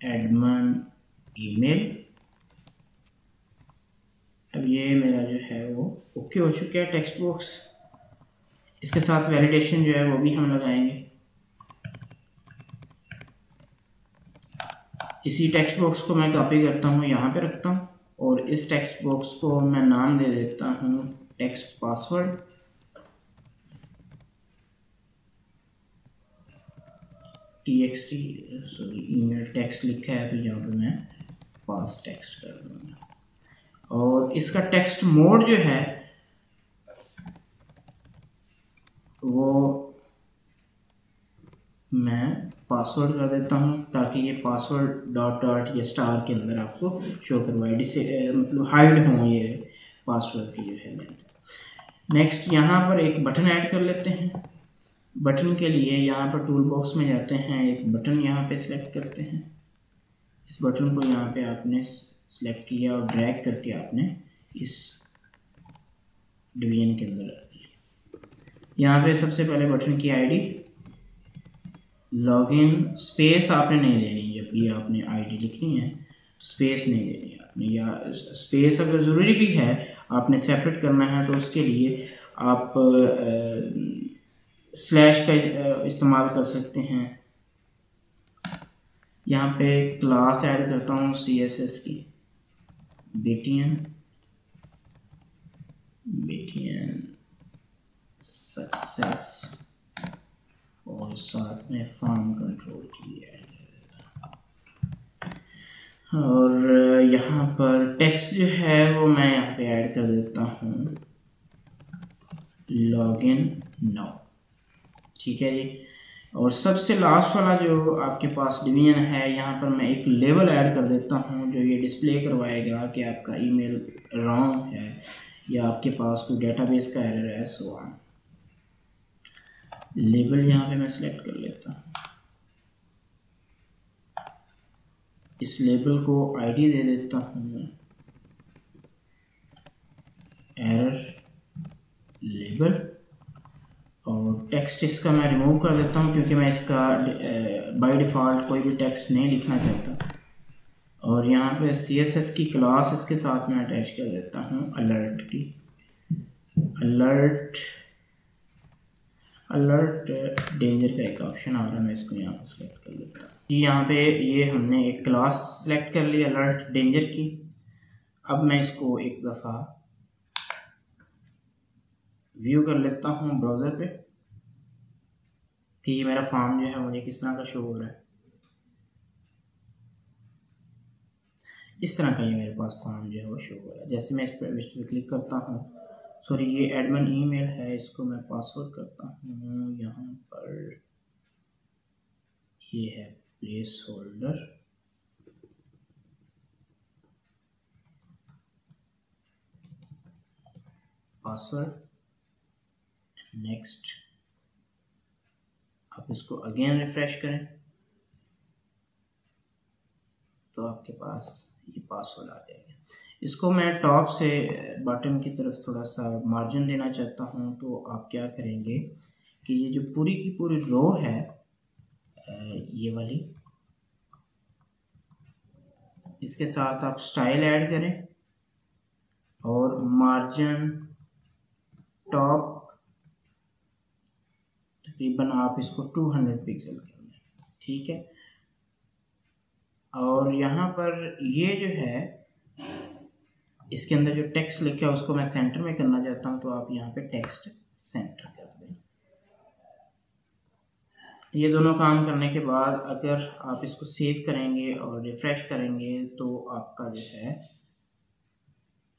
एडमन ईमेल। अब ये मेरा जो है वो ओके हो चुका है टेक्स्ट बॉक्स। इसके साथ वैलिडेशन जो है वो भी हम लगाएंगे। इसी टेक्स्ट बॉक्स को मैं कॉपी करता हूँ, यहाँ पे रखता हूँ, और इस टेक्स्ट बॉक्स को मैं नाम दे देता हूँ text password. txt sorry email text लिखा है तो यहाँ पे मैं पास टेक्स्ट कर दूँगा, और इसका टेक्स्ट मोड जो है वो मैं पासवर्ड कर देता हूँ ताकि ये पासवर्ड .@ या स्टार के अंदर आपको शो करवाए, जिससे मतलब हाइड हों ये पासवर्ड की जो है लेंथ। नेक्स्ट यहाँ पर एक बटन ऐड कर लेते हैं। बटन के लिए यहाँ पर टूल बॉक्स में जाते हैं, एक बटन यहाँ पे सिलेक्ट करते हैं, इस बटन को यहाँ पे आपने सेलेक्ट किया और ड्रैग करके आपने इस डिवीजन के अंदर रख दिया। यहाँ पे सबसे पहले बटन की आईडी लॉगिन, स्पेस आपने नहीं देनी, जब ये आपने आईडी लिखनी है स्पेस नहीं देनी आपने, या स्पेस अगर ज़रूरी भी है आपने सेपरेट करना है तो उसके लिए आप स्लैश का इस्तेमाल कर सकते हैं। यहाँ पे क्लास ऐड करता हूँ सीएसएस की बेटियन सक्सेस और साथ में फॉर्म कंट्रोल की ऐड, और यहाँ पर टेक्स्ट जो है वो मैं यहाँ पे ऐड कर देता हूँ लॉगिन नाउ। ठीक है जी। और सबसे लास्ट वाला जो आपके पास डिवीजन है, यहाँ पर मैं एक लेवल ऐड कर देता हूँ जो ये डिस्प्ले करवाएगा कि आपका ईमेल रॉन्ग है या आपके पास कोई डेटाबेस का एरर है। सो ऑन लेवल यहाँ पे मैं सिलेक्ट कर लेता हूँ, इस लेवल को आईडी दे देता हूँ एरर लेवल, और टेक्स्ट इसका मैं रिमूव कर देता हूँ क्योंकि मैं इसका बाय डिफ़ॉल्ट कोई भी टेक्स्ट नहीं लिखना चाहता। और यहाँ पे सीएसएस की क्लास इसके साथ मैं अटैच कर देता हूँ अलर्ट की, अलर्ट अलर्ट डेंजर का एक ऑप्शन आ रहा है, मैं इसको यहाँ पर सेलेक्ट कर लेता हूँ। यहाँ पे ये हमने एक क्लास सेलेक्ट कर ली अलर्ट डेंजर की। अब मैं इसको एक दफ़ा व्यू कर लेता हूँ ब्राउज़र पे कि ये मेरा फॉर्म जो है मुझे किस तरह का शो हो रहा है। इस तरह का ये मेरे पास फॉर्म जो है वो शो हो रहा है। जैसे मैं इस पर क्लिक करता हूँ, सॉरी ये एडमिन ईमेल है, इसको मैं पासवर्ड करता हूँ, यहाँ पर ये है प्लेस होल्डर, पासवर्ड, नेक्स्ट। आप इसको अगेन रिफ्रेश करें तो आपके पास ये पासवर्ड आ जाएगा। इसको मैं टॉप से बॉटम की तरफ थोड़ा सा मार्जिन देना चाहता हूँ, तो आप क्या करेंगे कि ये जो पूरी की पूरी रो है ये वाली, इसके साथ आप स्टाइल ऐड करें और मार्जिन टॉप रिबन आप इसको 200 पिक्सल कर लें, ठीक है। और यहाँ पर ये जो है इसके अंदर जो टेक्स्ट लिखा है उसको मैं सेंटर में करना चाहता हूँ, तो आप यहाँ पे टेक्स्ट सेंटर कर दें। ये दोनों काम करने के बाद अगर आप इसको सेव करेंगे और रिफ्रेश करेंगे तो आपका जो है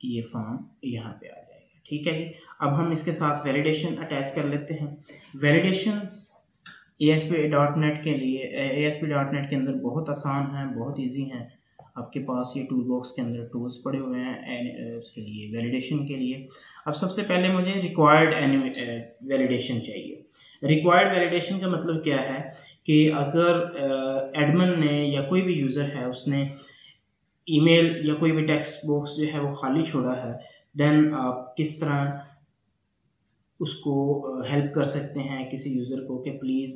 ये फॉर्म यहाँ पे आ जाएगा, ठीक है जी। अब हम इसके साथ वैलिडेशन अटैच कर लेते हैं। वैलिडेशन ASP.NET के अंदर बहुत आसान है, बहुत इजी है। आपके पास ये टूल बॉक्स के अंदर टूल्स पड़े हुए हैं उसके लिए वैलिडेशन के लिए। अब सबसे पहले मुझे रिक्वायर्ड वैलिडेशन चाहिए। रिक्वायर्ड वैलिडेशन का मतलब क्या है कि अगर एडमिन ने या कोई भी यूज़र है उसने ईमेल या कोई भी टेक्स्ट बॉक्स जो है वो खाली छोड़ा है, देन आप किस तरह उसको हेल्प कर सकते हैं किसी यूज़र को कि प्लीज़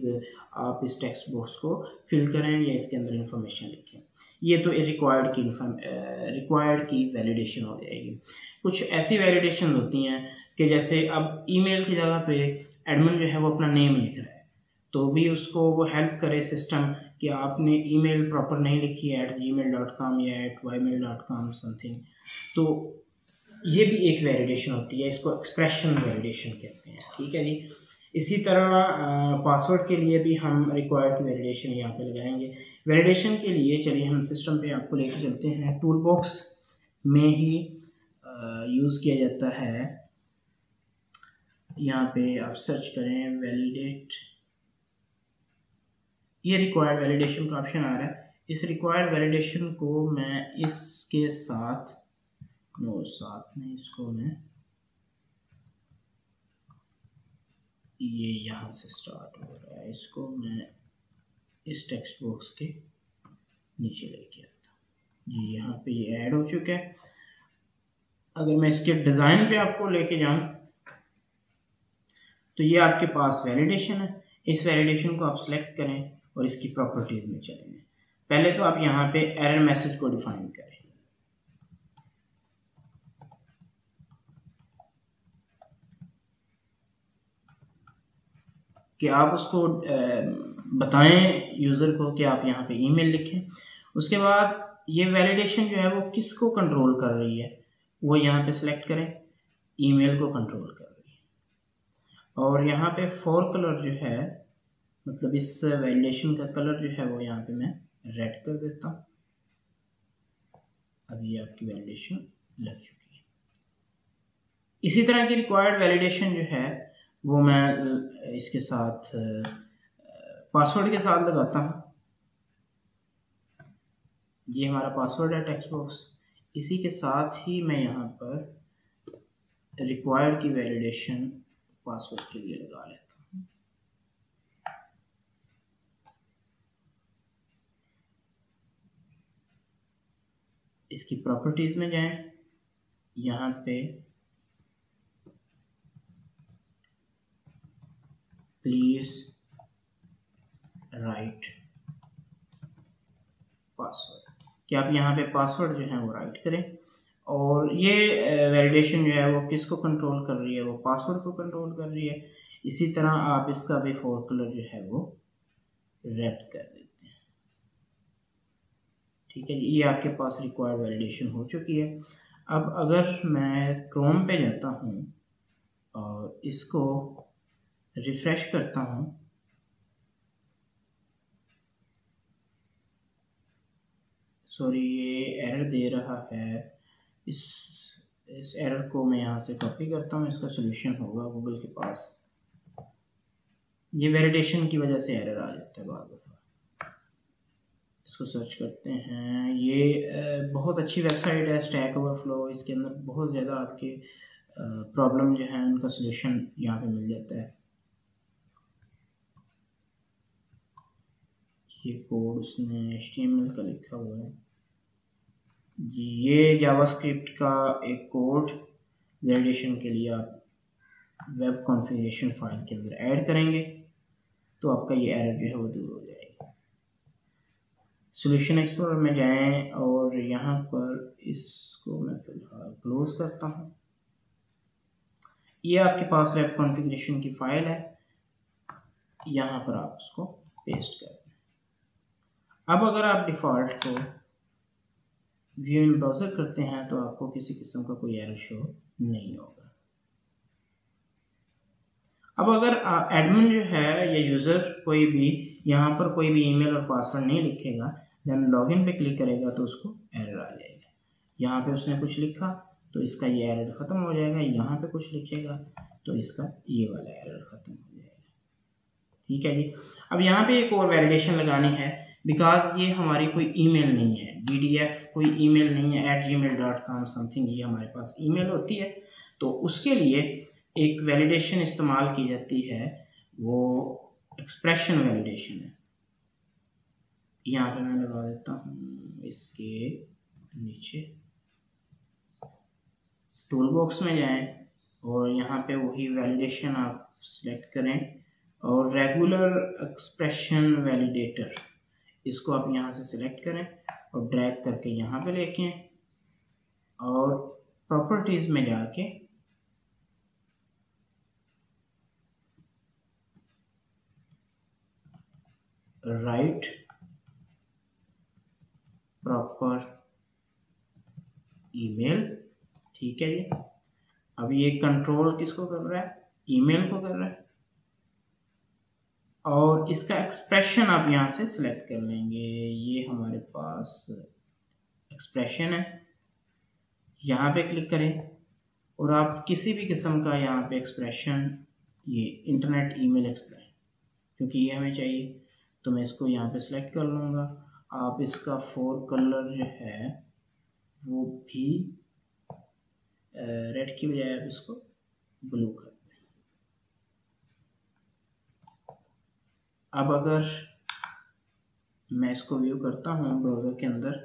आप इस टेक्स्ट बॉक्स को फिल करें या इसके अंदर इंफॉर्मेशन लिखें। ये तो रिक्वायर्ड की वैलिडेशन हो जाएगी। कुछ ऐसी वैलिडेशन होती हैं कि जैसे अब ईमेल की जगह पे एडमिन जो है वो अपना नेम लिख रहा है, तो भी उसको वो हेल्प करे सिस्टम कि आपने ईमेल प्रॉपर नहीं लिखी है @gmail.com या @ymail.com समथिंग, तो ये भी एक वैलिडेशन होती है, इसको एक्सप्रेशन वैलिडेशन कहते हैं, ठीक है जी। इसी तरह पासवर्ड के लिए भी हम रिक्वायर्ड की वैलिडेशन यहाँ पे लगाएंगे। वैलिडेशन के लिए चलिए हम सिस्टम पे आपको लेके चलते हैं। टूल बॉक्स में ही यूज़ किया जाता है, यहाँ पे आप सर्च करें वैलिडेट, ये रिक्वायर्ड वैलिडेशन का ऑप्शन आ रहा है। इस रिक्वायर्ड वैलिडेशन को मैं इसके साथ ये यहाँ से स्टार्ट हो रहा है, इसको मैं इस टेक्स्ट बॉक्स के नीचे लेके आता हूँ जी। यहाँ पे ये ऐड हो चुका है। अगर मैं इसके डिज़ाइन पे आपको लेके जाऊँ तो ये आपके पास वैलिडेशन है। इस वैलिडेशन को आप सेलेक्ट करें और इसकी प्रॉपर्टीज़ में चलेंगे। पहले तो आप यहाँ पे एरर मैसेज को डिफाइन करें, कि आप उसको बताएं यूज़र को कि आप यहाँ पे ईमेल लिखें। उसके बाद ये वैलिडेशन जो है वो किसको कंट्रोल कर रही है वो यहाँ पे सिलेक्ट करें, ईमेल को कंट्रोल कर रही है। और यहाँ पे फोर कलर जो है मतलब इस वैलिडेशन का कलर जो है वो यहाँ पे मैं रेड कर देता हूँ। अब ये आपकी वैलिडेशन लग चुकी है। इसी तरह की रिक्वायर्ड वैलिडेशन जो है वो मैं इसके साथ पासवर्ड के साथ लगाता हूँ। ये हमारा पासवर्ड है टेक्स्ट बॉक्स। इसी के साथ ही मैं यहाँ पर रिक्वायर्ड की वैलिडेशन पासवर्ड के लिए लगा लेता हूँ। इसकी प्रॉपर्टीज़ में जाएं, यहाँ पे प्लीज राइट पासवर्ड, कि आप यहाँ पे पासवर्ड जो है वो राइट करें। और ये वैलिडेशन जो है वो किसको कंट्रोल कर रही है, वो पासवर्ड को कंट्रोल कर रही है। इसी तरह आप इसका भी फोर कलर जो है वो रेड कर देते हैं। ठीक है, ये आपके पास रिक्वायर्ड वैलिडेशन हो चुकी है। अब अगर मैं क्रोम पे जाता हूँ और इसको रिफ्रेश करता हूँ, सॉरी ये एरर दे रहा है, इस एरर को मैं यहाँ से कॉपी करता हूँ। इसका सोल्यूशन होगा गूगल के पास, ये वेरिडेशन की वजह से एरर आ जाता है बार बार। इसको सर्च करते हैं, ये बहुत अच्छी वेबसाइट है स्टैक ओवरफ्लो, इसके अंदर बहुत ज़्यादा आपके प्रॉब्लम जो है उनका सोल्यूशन यहाँ पे मिल जाता है। ये कोड उसने एचटीएमएल का लिखा हुआ है, ये जावास्क्रिप्ट का एक कोड वैलिडेशन के लिए आप वेब कॉन्फ़िगरेशन फाइल के अंदर ऐड करेंगे तो आपका ये एरर जो है वो दूर हो जाएगा। सोल्यूशन एक्सप्लोरर में जाएं और यहाँ पर इसको मैं फिलहाल क्लोज़ करता हूँ। ये आपके पास वेब कॉन्फ़िगरेशन की फ़ाइल है, यहाँ पर आप उसको पेस्ट कर दें। अब अगर आप डिफ़ॉल्ट को व्यू इन ब्राउज़र करते हैं तो आपको किसी किस्म का कोई एरर शो नहीं होगा। अब अगर एडमिन जो है या यूज़र कोई भी यहाँ पर कोई भी ईमेल और पासवर्ड नहीं लिखेगा, देन लॉगिन पे क्लिक करेगा तो उसको एरर आ जाएगा। यहाँ पे उसने कुछ लिखा तो इसका ये एरर ख़त्म हो जाएगा, यहाँ पे कुछ लिखेगा तो इसका ये वाला एरर ख़त्म हो जाएगा। ठीक है जी, अब यहाँ पे एक और वैलिडेशन लगानी है, बिकॉज ये हमारी कोई ईमेल नहीं है, DDF कोई ईमेल नहीं है, @gmail.com समथिंग ये हमारे पास ईमेल होती है। तो उसके लिए एक वैलिडेशन इस्तेमाल की जाती है, वो एक्सप्रेशन वैलिडेशन है। यहाँ पर मैं लगा देता हूँ, इसके नीचे टूल बॉक्स में जाएं और यहाँ पे वही वैलिडेशन आप सिलेक्ट करें और रेगुलर एक्सप्रेशन वैलिडेटर इसको आप यहाँ से सिलेक्ट करें और ड्रैग करके यहाँ पे लेके और प्रॉपर्टीज़ में जाके राइट प्रॉपर ईमेल। ठीक है जी, अब ये कंट्रोल किसको कर रहा है, ईमेल को कर रहा है, और इसका एक्सप्रेशन आप यहाँ से सिलेक्ट कर लेंगे। ये हमारे पास एक्सप्रेशन है, यहाँ पे क्लिक करें और आप किसी भी किस्म का यहाँ पे एक्सप्रेशन, ये इंटरनेट ईमेल एक्सप्रेशन क्योंकि ये हमें चाहिए तो मैं इसको यहाँ पे सिलेक्ट कर लूँगा। आप इसका फोर कलर जो है वो भी रेड की बजाय आप इसको ब्लू कर दें। अब अगर मैं इसको व्यू करता हूँ ब्राउज़र के अंदर,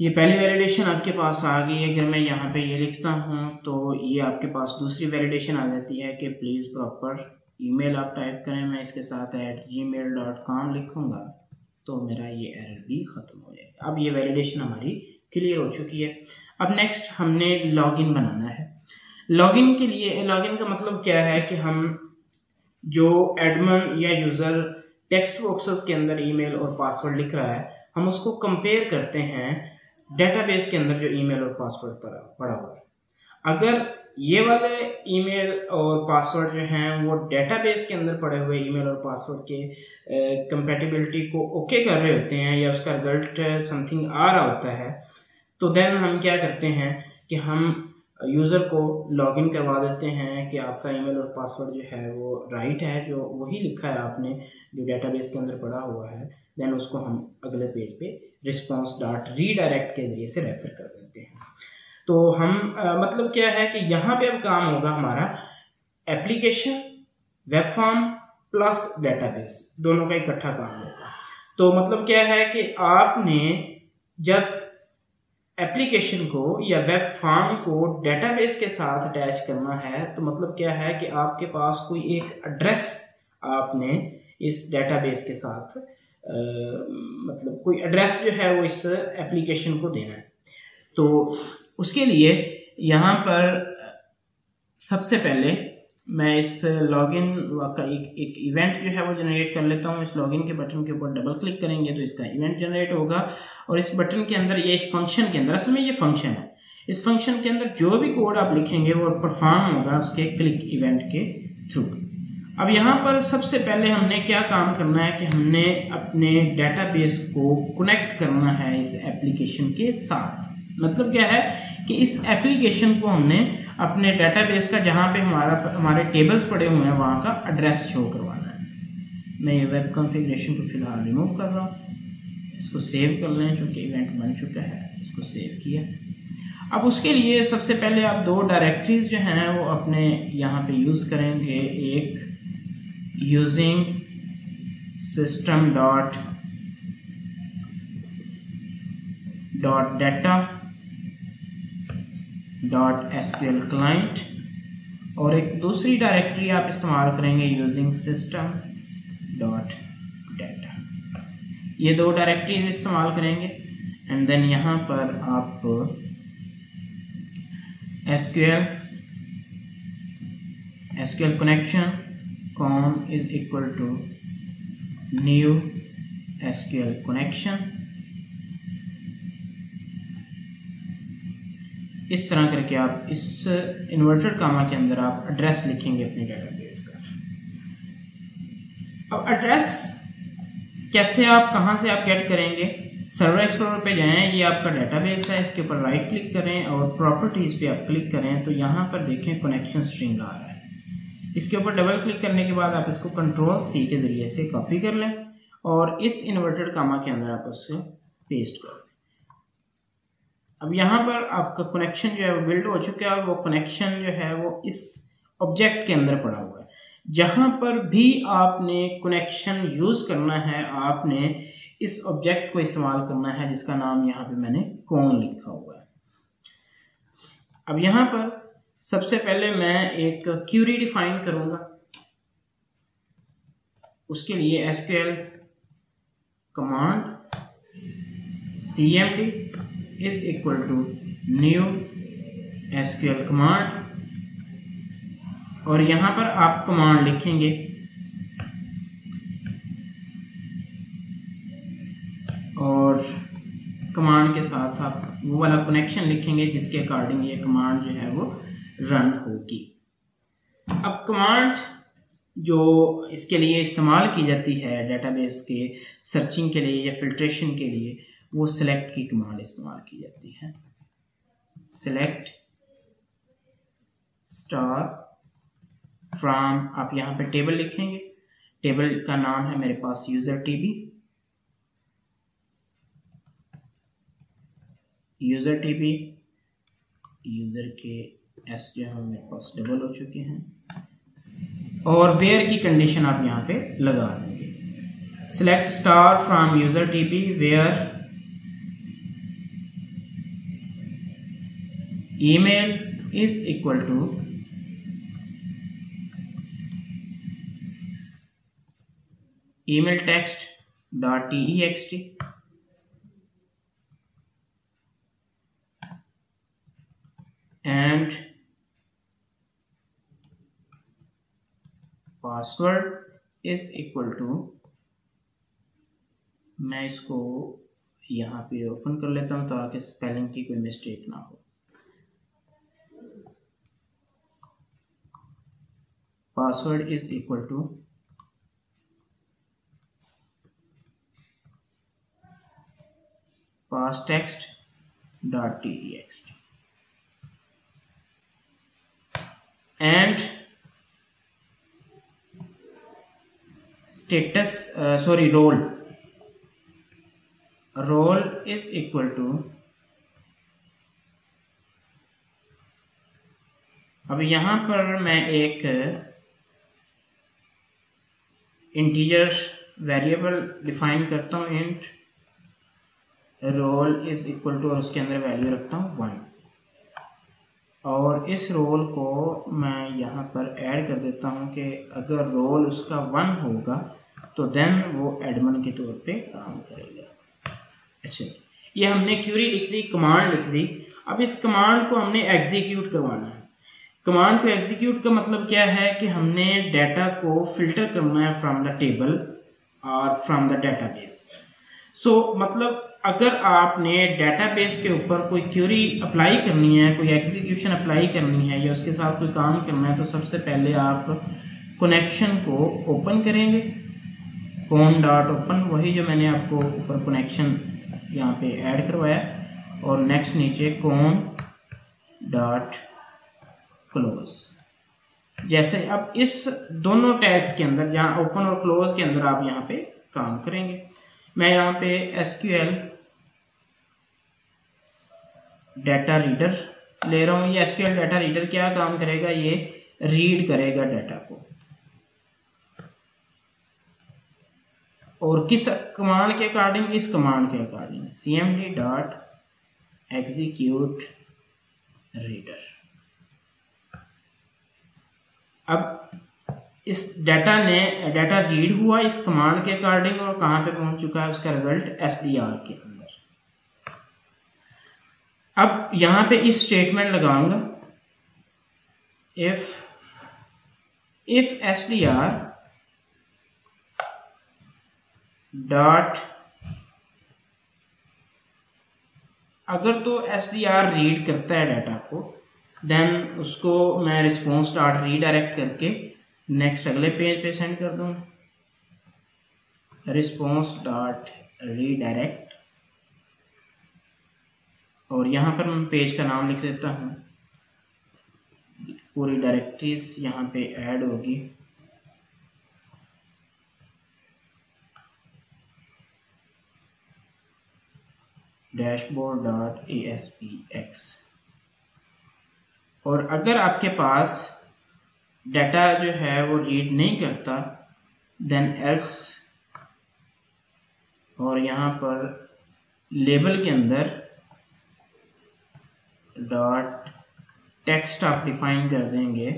ये पहली वैलिडेशन आपके पास आ गई है। अगर मैं यहाँ पे ये लिखता हूँ तो ये आपके पास दूसरी वैलिडेशन आ जाती है कि प्लीज़ प्रॉपर ईमेल आप टाइप करें। मैं इसके साथ @gmail.com लिखूँगा तो मेरा ये एरर भी ख़त्म हो जाएगा। अब ये वैलिडेशन हमारी क्लियर हो चुकी है। अब नेक्स्ट हमने लॉगिन बनाना है। लॉगिन के लिए, लॉगिन का मतलब क्या है कि हम जो एडमिन या यूज़र टेक्स्ट बॉक्सेस के अंदर ईमेल और पासवर्ड लिख रहा है, हम उसको कंपेयर करते हैं डेटाबेस के अंदर जो ईमेल और पासवर्ड पड़ा हुआ है। अगर ये वाले ईमेल और पासवर्ड जो हैं वो डेटाबेस के अंदर पड़े हुए ईमेल और पासवर्ड के कंपैटिबिलिटी को ओके कर रहे होते हैं या उसका रिजल्ट समथिंग आ रहा होता है, तो देन हम क्या करते हैं कि हम यूज़र को लॉगिन करवा देते हैं कि आपका ईमेल और पासवर्ड जो है वो राइट है, जो वही लिखा है आपने जो डेटाबेस के अंदर पड़ा हुआ है। देन उसको हम अगले पेज पे रिस्पॉन्स डॉट रीडायरेक्ट के ज़रिए से रेफर कर देते हैं। तो हम मतलब क्या है कि यहाँ पे अब काम होगा हमारा application, web form plus database, दोनों का इकट्ठा काम होगा। तो मतलब क्या है कि आपने जब एप्लीकेशन को या वेब फॉर्म को डेटाबेस के साथ अटैच करना है तो मतलब क्या है कि आपके पास कोई एक एड्रेस आपने इस डेटाबेस के साथ मतलब कोई एड्रेस जो है वो इस एप्लीकेशन को देना है। तो उसके लिए यहाँ पर सबसे पहले मैं इस लॉगिन का एक इवेंट जो है वो जनरेट कर लेता हूँ। इस लॉगिन के बटन के ऊपर डबल क्लिक करेंगे तो इसका इवेंट जनरेट होगा और इस बटन के अंदर या इस फंक्शन के अंदर, असल में ये फंक्शन है, इस फंक्शन के अंदर जो भी कोड आप लिखेंगे वो परफॉर्म होगा उसके क्लिक इवेंट के थ्रू। अब यहाँ पर सबसे पहले हमने क्या काम करना है कि हमने अपने डेटाबेस को कनेक्ट करना है इस एप्लीकेशन के साथ। मतलब क्या है कि इस एप्लीकेशन को हमने अपने डेटाबेस का जहाँ पे हमारे टेबल्स पड़े हुए हैं वहाँ का एड्रेस शो करवाना है। मैं ये वेब कॉन्फ़िगरेशन को फ़िलहाल रिमूव कर रहा हूँ, इसको सेव कर लें क्योंकि इवेंट बन चुका है, इसको सेव किया। अब उसके लिए सबसे पहले आप दो डायरेक्टरीज जो हैं वो अपने यहाँ पे यूज़ करेंगे, एक यूजिंग system.data.sql क्लाइंट और एक दूसरी डायरेक्टरी आप इस्तेमाल करेंगे यूजिंग system.data। ये दो डायरेक्टरी इस्तेमाल करेंगे एंड देन यहाँ पर आप SQL connection com is equal to new SQL connection इस तरह करके आप इस इन्वर्टेड कामा के अंदर आप एड्रेस लिखेंगे अपने डेटाबेस का। अब एड्रेस कैसे आप कहाँ से आप गेट करेंगे, सर्वर एक्सप्लोरर पे जाएं, ये आपका डेटाबेस है, इसके ऊपर राइट क्लिक करें और प्रॉपर्टीज़ पे आप क्लिक करें तो यहाँ पर देखें कनेक्शन स्ट्रिंग आ रहा है। इसके ऊपर डबल क्लिक करने के बाद आप इसको Ctrl+C के ज़रिए से कॉपी कर लें और इस इन्वर्टेड कामा के अंदर आप उसको पेस्ट कर। अब यहाँ पर आपका कनेक्शन जो है वो बिल्ड हो चुका है और वो कनेक्शन जो है वो इस ऑब्जेक्ट के अंदर पड़ा हुआ है। जहाँ पर भी आपने कनेक्शन यूज़ करना है आपने इस ऑब्जेक्ट को इस्तेमाल करना है जिसका नाम यहाँ पे मैंने कौन लिखा हुआ है। अब यहाँ पर सबसे पहले मैं एक क्यूरी डिफाइन करूँगा, उसके लिए SQL command cmd is equal to new SQL command और यहाँ पर आप कमांड लिखेंगे और कमांड के साथ आप वो वाला कनेक्शन लिखेंगे जिसके अकॉर्डिंग ये कमांड जो है वो रन होगी। अब कमांड जो इसके लिए इस्तेमाल की जाती है डेटाबेस के सर्चिंग के लिए या फिल्ट्रेशन के लिए वो सिलेक्ट की कमांड इस्तेमाल की जाती है, सिलेक्ट स्टार फ्राम। आप यहाँ पे टेबल लिखेंगे, टेबल का नाम है मेरे पास यूजर टीबी, यूजर के एस जो है मेरे पास डबल हो चुके हैं और वेयर की कंडीशन आप यहाँ पे लगा देंगे, select star from user TB where email is equal to email text dot text and password is equal to, मैं इसको यहाँ पे ओपन कर लेता हूँ ताकि स्पेलिंग की कोई मिस्टेक ना हो, password is equal to pass text dot text. And status sorry role is equal to, अब यहां पर मैं एक इंटीजर वेरिएबल डिफाइन करता हूं, int role is equal to और उसके अंदर वैल्यू रखता हूं 1 और इस रोल को मैं यहाँ पर ऐड कर देता हूँ कि अगर रोल उसका 1 होगा तो देन वो एडमिन के तौर पे काम करेगा। अच्छा, ये हमने क्यूरी लिख दी, कमांड लिख दी। अब इस कमांड को हमने एग्जीक्यूट करवाना है। कमांड को एग्जीक्यूट का मतलब क्या है कि हमने डाटा को फिल्टर करना है फ्रॉम द टेबल और फ्रॉम द डेटाबेस। सो मतलब अगर आपने डेटाबेस के ऊपर कोई क्यूरी अप्लाई करनी है, कोई एग्जीक्यूशन अप्लाई करनी है या उसके साथ कोई काम करना है, तो सबसे पहले आप कनेक्शन को ओपन करेंगे, कॉम डॉट ओपन, वही जो मैंने आपको ऊपर कनेक्शन यहाँ पे ऐड करवाया, और नेक्स्ट नीचे कॉम डॉट क्लोज। जैसे अब इस दोनों टैग्स के अंदर, यहाँ ओपन और क्लोज के अंदर आप यहाँ पे काम करेंगे। मैं यहाँ पे SQL डाटा रीडर ले रहा हूँ। ये SQL डाटा रीडर क्या काम करेगा, ये रीड करेगा डाटा को। और किस कमांड के अकॉर्डिंग, इस कमांड के according cmd dot execute reader. अब इस डाटा ने, डाटा रीड हुआ इस कमांड के अकॉर्डिंग और कहाँ पे पहुंच चुका है, उसका रिजल्ट SDR के अंदर। अब यहाँ पे इस स्टेटमेंट लगाऊंगा, इफ SDR डॉट, अगर तो SDR रीड करता है डाटा को, देन उसको मैं रिस्पॉन्स डॉट रीडायरेक्ट करके नेक्स्ट अगले पेज पे सेंड कर दूंगा, रिस्पॉन्स डॉट रीडायरेक्ट, और यहाँ पर मैं पेज का नाम लिख देता हूँ, पूरी डायरेक्टरीज यहाँ पे ऐड होगी। Dashboard dot ASPX। और अगर आपके पास डाटा जो है वो रीड नहीं करता, देन एल्स, और यहाँ पर लेबल के अंदर डॉट टेक्स्ट आप डिफाइन कर देंगे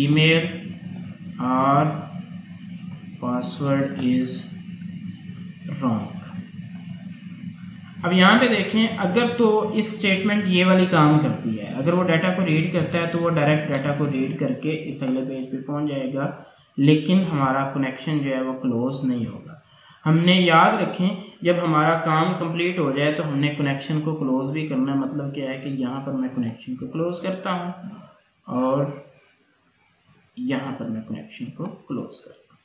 ईमेल और पासवर्ड इज रॉन्ग। अब यहाँ पे देखें, अगर तो इस स्टेटमेंट ये वाली काम करती है, अगर वो डाटा को रीड करता है तो वो डायरेक्ट डाटा को रीड करके इस अगले पेज पे पहुँच जाएगा, लेकिन हमारा कनेक्शन जो है वो क्लोज नहीं होगा। हमने याद रखें, जब हमारा काम कंप्लीट हो जाए तो हमने कनेक्शन को क्लोज भी करना है। मतलब क्या है कि यहाँ पर मैं कनेक्शन को क्लोज करता हूँ और यहाँ पर मैं कनेक्शन को क्लोज करता हूँ।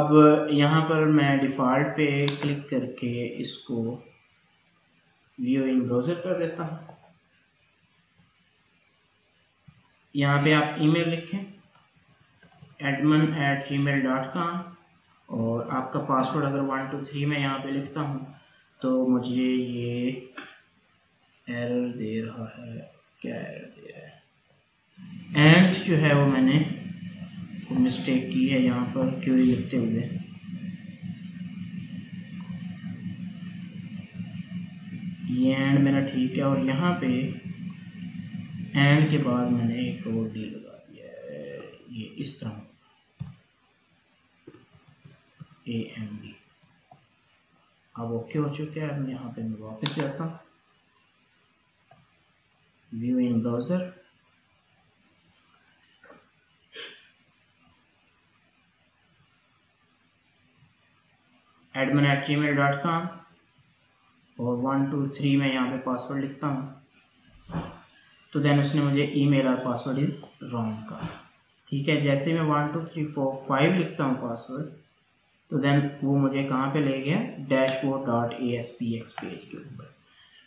अब यहाँ पर मैं डिफ़ॉल्ट पे क्लिक करके इसको व्यू इन ब्राउज़र कर देता हूँ। यहाँ पे आप ईमेल लिखें admin@gmail.com और आपका पासवर्ड अगर 123 मैं यहाँ पे लिखता हूँ तो मुझे ये एरर दे रहा है। क्या एरर दे रहा है? एंड जो है वो मैंने मिस्टेक की है यहाँ पर क्यूरी लिखते हुए। ये एंड मेरा ठीक है और यहाँ पे एंड के बाद मैंने एक और डी लगा दिया है, ये इस तरह AND। अब ओके हो चुका है। अब यहाँ पे मैं वापस जाता हूँ व्यू इन ब्राउज़र, admin@gmail.com और 123 मैं यहाँ पे पासवर्ड लिखता हूँ तो देन उसने मुझे ईमेल और पासवर्ड इज़ रॉन्ग का, ठीक है। जैसे मैं 12345 लिखता हूँ पासवर्ड तो देन वो मुझे कहाँ पे ले गया, dashboard.aspx पेज के ऊपर।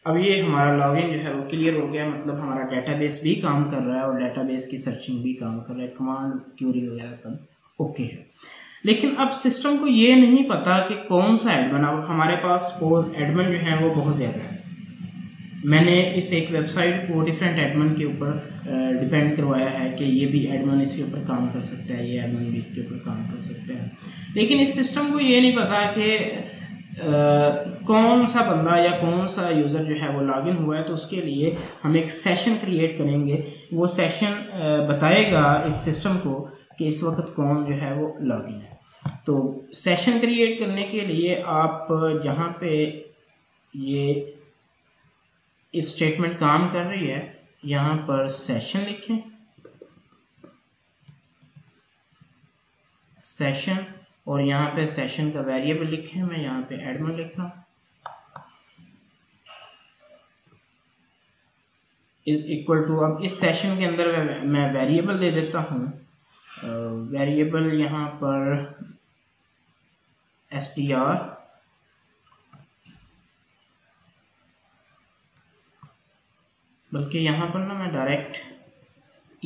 अब ये हमारा लॉगिन जो है वो क्लियर हो गया, मतलब हमारा डेटाबेस भी काम कर रहा है और डेटाबेस की सर्चिंग भी काम कर रहा है, कमांड क्यूरी वगैरह सब ओके है। लेकिन अब सिस्टम को ये नहीं पता कि कौन सा ऐड बना। हमारे पास सपोज एडमिन जो है वो बहुत ज़्यादा है। मैंने इस एक वेबसाइट को डिफरेंट एडमिन के ऊपर डिपेंड करवाया है कि ये भी एडमिन इसके ऊपर काम कर सकता है, ये एडमिन भी इसके ऊपर काम कर सकता है। लेकिन इस सिस्टम को ये नहीं पता कि कौन सा बंदा या कौन सा यूज़र जो है वो लॉगिन हुआ है। तो उसके लिए हम एक सेशन क्रिएट करेंगे, वो सेशन बताएगा इस सिस्टम को कि इस वक्त कौन जो है वो लॉगिन है। तो सेशन क्रिएट करने के लिए आप जहाँ पे ये इफ स्टेटमेंट काम कर रही है यहाँ पर सेशन लिखें, सेशन, और यहाँ पे सेशन का वेरिएबल लिखें, मैं यहाँ पे एडमिन लिख रहा हूँ, इज इक्वल टू। अब इस सेशन के अंदर मैं वेरिएबल दे देता हूँ, वेरिएबल यहाँ पर str बल्कि यहाँ पर ना मैं डायरेक्ट